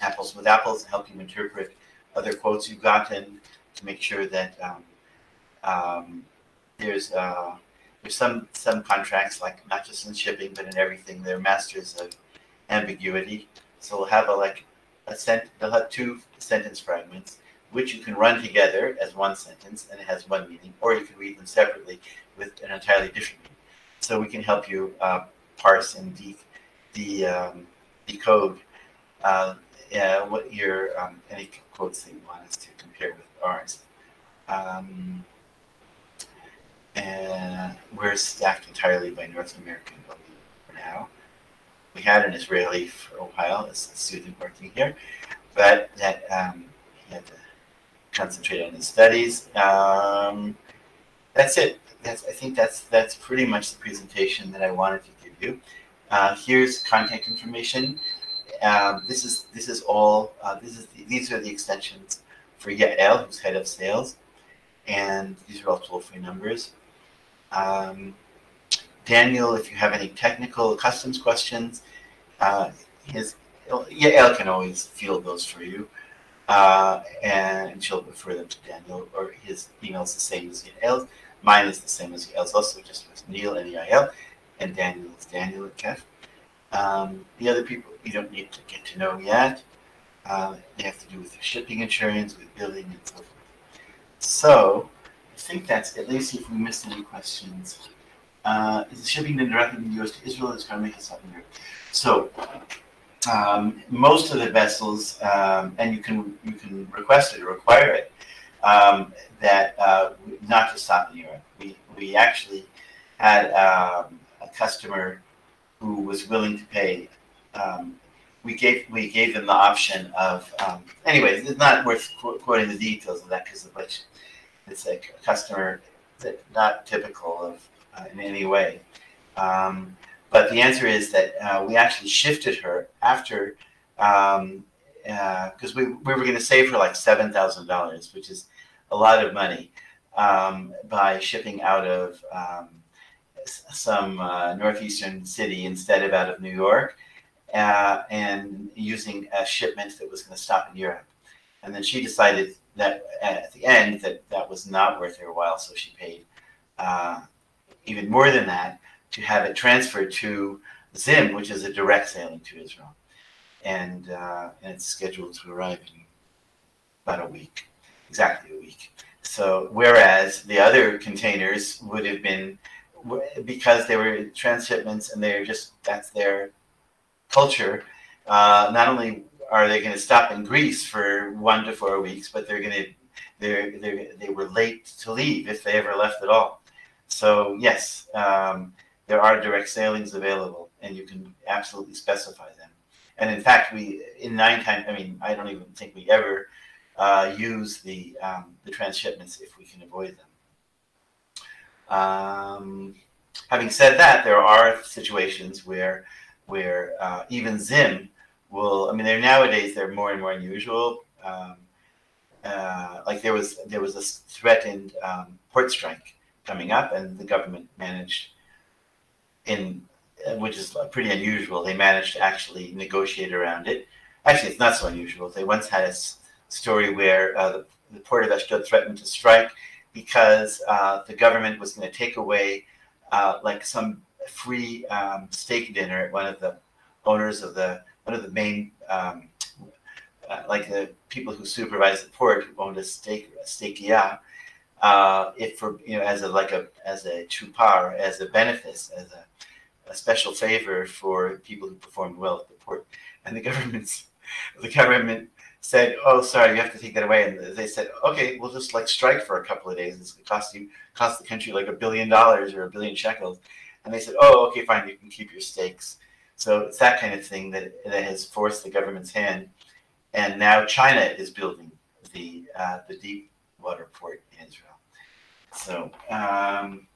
apples with apples and help you interpret other quotes you've gotten to make sure that um, um, there's uh, there's some some contracts, like not just in shipping but in everything, they're masters of ambiguity. So we'll have a like a sent they'll have two sentence fragments which you can run together as one sentence and it has one meaning, or you can read them separately with an entirely different meaning. So we can help you uh, parse and de de um, decode uh, uh, what your um, any quotes that you want us to compare with ours. Um, and we're stacked entirely by North American for now. We had an Israeli for a while, a student working here, but that um, he had to concentrate on his studies. Um, that's it. That's, I think that's that's pretty much the presentation that I wanted to give you. Uh, here's contact information. Um, this is this is all. Uh, this is the, these are the extensions for Yael, who's head of sales, and these are all toll-free numbers. Um, Daniel, if you have any technical customs questions, uh, his Yael can always field those for you. Uh, and she'll refer them to Daniel, or his email's the same as Yael's. Mine is the same as Yael's, also just with Neil and Yael, and Daniel is Daniel at K E F. Um, the other people you don't need to get to know yet. Uh, they have to do with their shipping insurance, with building, and so forth. So I think that's at least if we missed any questions. Uh, is the shipping then directly from the U S to Israel? It's going to make us up in Europe. So. Um, most of the vessels, um, and you can you can request it or require it, um, that uh, not to stop in Europe. We we actually had um, a customer who was willing to pay. Um, we gave we gave them the option of. Um, anyways, it's not worth qu quoting the details of that because of which it's like a customer that not typical of uh, in any way. Um, But the answer is that uh, we actually shifted her after, because um, uh, we, we were going to save her like seven thousand dollars, which is a lot of money, um, by shipping out of um, some uh, northeastern city instead of out of New York, uh, and using a shipment that was going to stop in Europe. And then she decided that at the end that that was not worth her while, so she paid uh, even more than that to have it transferred to Zim, which is a direct sailing to Israel. And, uh, and it's scheduled to arrive in about a week, exactly a week. So whereas the other containers would have been, because they were transshipments and they're just, that's their culture, uh, not only are they going to stop in Greece for one to four weeks, but they're going to, they're, they're, they were late to leave if they ever left at all. So yes, um, there are direct sailings available, and you can absolutely specify them. And in fact, we in nine times, I mean, I don't even think we ever uh, use the um, the transshipments if we can avoid them. Um, having said that, there are situations where where uh, even Zim will. I mean, they're nowadays they're more and more unusual. Um, uh, like there was there was a threatened um, port strike coming up, and the government managed. In, which is pretty unusual, they managed to actually negotiate around it. Actually, it's not so unusual. They once had a story where uh, the, the port of Ashdod threatened to strike because uh, the government was going to take away uh, like some free um, steak dinner at one of the owners of the, one of the main, um, uh, like the people who supervised the port who owned a steak, a steakia, uh, if for, you know, as a, like a, as a chupar, as a benefice, as a, a special favor for people who performed well at the port. And the government, the government said, oh, sorry, you have to take that away. And they said, okay, we'll just like strike for a couple of days. It's going to cost you, cost the country like a billion dollars or a billion shekels. And they said, oh, okay, fine. You can keep your stakes. So it's that kind of thing that, that has forced the government's hand. And now China is building the uh, the deep water port in Israel. So, um,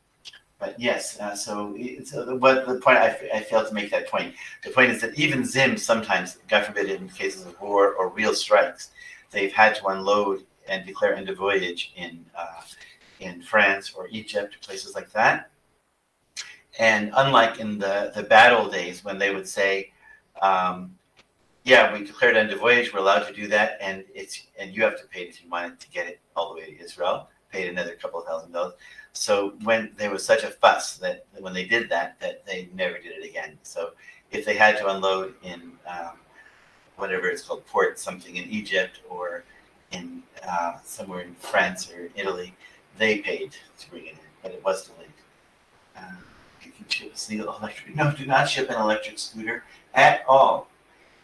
but yes, uh, so it's, uh, what the point, I, I failed to make that point. The point is that even Zim sometimes, God forbid, in cases of war or real strikes, they've had to unload and declare end of voyage in uh, in France or Egypt, places like that. And unlike in the, the bad old days when they would say, um, yeah, we declared end of voyage, we're allowed to do that, and it's and you have to pay it if you wanted to get it all the way to Israel, paid another couple of thousand dollars. So when there was such a fuss that when they did that, that they never did it again. So if they had to unload in um, whatever it's called, port something in Egypt or in uh, somewhere in France or Italy, they paid to bring it in, but it was delayed. Um, you can ship a single electric. No, do not ship an electric scooter at all.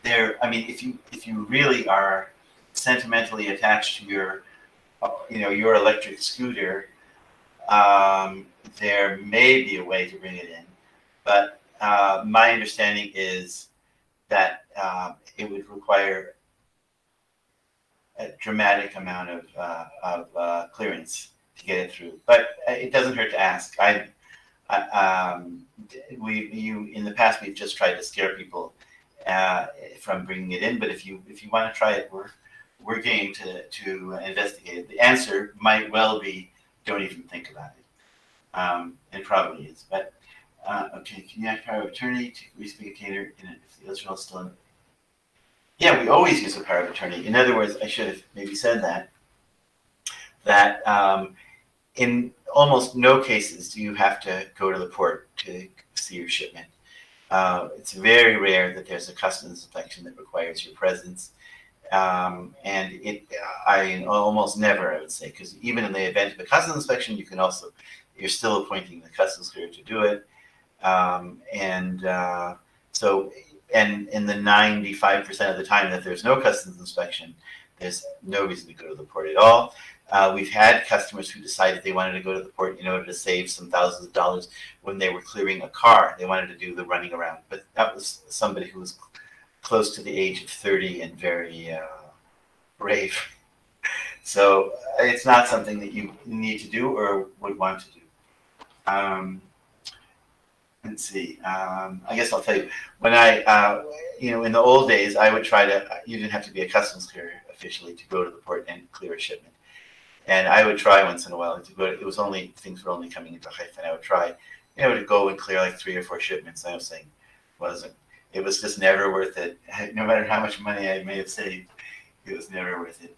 There, I mean, if you if you really are sentimentally attached to your, you know, your electric scooter, um, there may be a way to bring it in. But uh, my understanding is that uh, it would require a dramatic amount of, uh, of uh, clearance to get it through. But it doesn't hurt to ask. I, I um, we you in the past we've just tried to scare people uh, from bringing it in. But if you if you want to try it, we're we're game to to investigate it. The answer might well be don't even think about it. Um, it probably is. But uh, okay, can you act power of attorney to respeak a caterer in it if Israel is still in? Yeah, we always use a power of attorney. In other words, I should have maybe said that, that um, in almost no cases do you have to go to the port to see your shipment. Uh, it's very rare that there's a customs inspection that requires your presence. Um, and it, I almost never, I would say, because even in the event of a customs inspection, you can also, you're still appointing the customs clearer to do it. Um, and uh, so... And in the ninety-five percent of the time that there's no customs inspection, there's no reason to go to the port at all. Uh, we've had customers who decided they wanted to go to the port in order to save some thousands of dollars when they were clearing a car. They wanted to do the running around. But that was somebody who was close to the age of thirty and very uh, brave. So it's not something that you need to do or would want to do. Um, Let's see. Um, I guess I'll tell you. When I, uh, you know, in the old days, I would try to. You didn't have to be a customs clearer officially to go to the port and clear a shipment. And I would try once in a while to go. It was only things were only coming into Haifa, and I would try, you know, to go and clear like three or four shipments. And I was saying, wasn't. It was just never worth it. No matter how much money I may have saved, it was never worth it.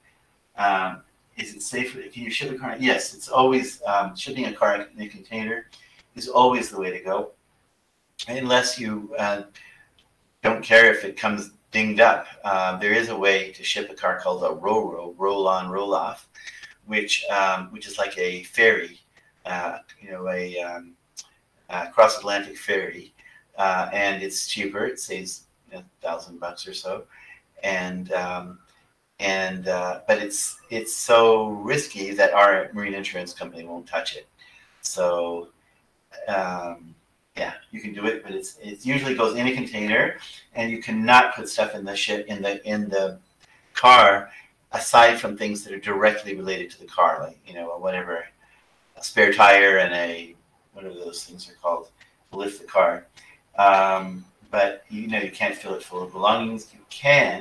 Um, is it safe? Can you ship a car? Yes, it's always um, shipping a car in a container is always the way to go. Unless you uh, don't care if it comes dinged up. Uh, there is a way to ship a car called a ro-ro, roll on, roll off, which um, which is like a ferry, uh, you know, a um, uh, cross-Atlantic ferry, uh, and it's cheaper. It saves a thousand bucks or so, and um, and uh, but it's it's so risky that our marine insurance company won't touch it. So. Um, Yeah, you can do it, but it's it usually goes in a container, and you cannot put stuff in the ship in the in the car aside from things that are directly related to the car, like you know whatever a spare tire and a whatever those things are called to lift the car. Um, but you know you can't fill it full of belongings. You can,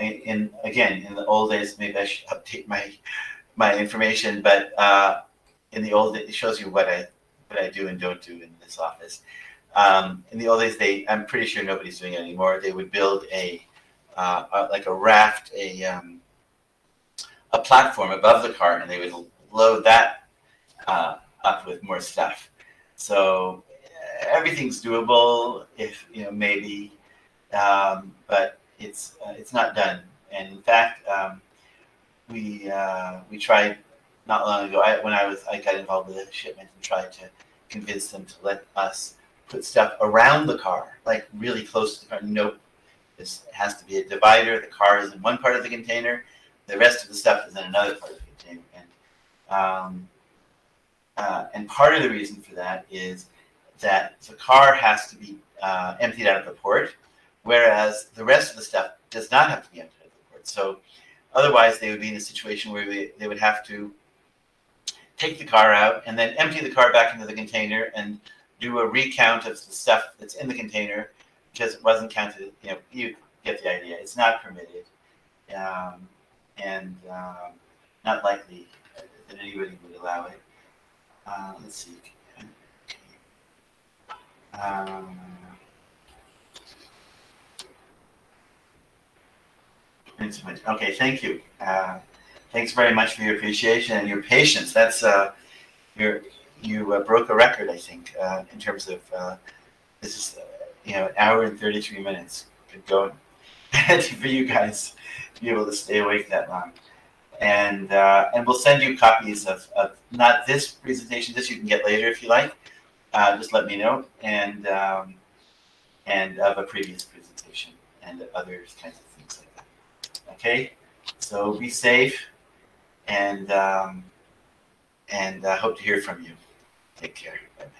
and, and again in the old days, maybe I should update my my information, but uh, in the old days, it shows you what I. What I do and don't do in this office. Um, in the old days, they—I'm pretty sure nobody's doing it anymore. They would build a, uh, a like a raft, a um, a platform above the car, and they would load that uh, up with more stuff. So everything's doable, if you know maybe, um, but it's uh, it's not done. And in fact, um, we uh, we tried. Not long ago, I, when I was, I got involved with a shipment and tried to convince them to let us put stuff around the car, like really close to the car. Nope, this has to be a divider. The car is in one part of the container, the rest of the stuff is in another part of the container. And um, uh, and part of the reason for that is that the car has to be uh, emptied out of the port, whereas the rest of the stuff does not have to be emptied out of the port. So otherwise they would be in a situation where they, they would have to take the car out and then empty the car back into the container and do a recount of the stuff that's in the container because it wasn't counted. You know, you get the idea. It's not permitted, um, and um, not likely that anybody would allow it. Uh, let's see. Um, thanks so much. Okay, thank you. Uh, thanks very much for your appreciation and your patience. That's uh, your you uh, broke a record, I think, uh, in terms of uh, this is uh, you know, an hour and thirty-three minutes. Good going for you guys to be able to stay awake that long. And uh, and we'll send you copies of, of not this presentation. This you can get later if you like. Uh, just let me know, and um, and of a previous presentation and other kinds of things like that. Okay, so be safe, and um, and I uh, hope to hear from you. Take care. Bye-bye.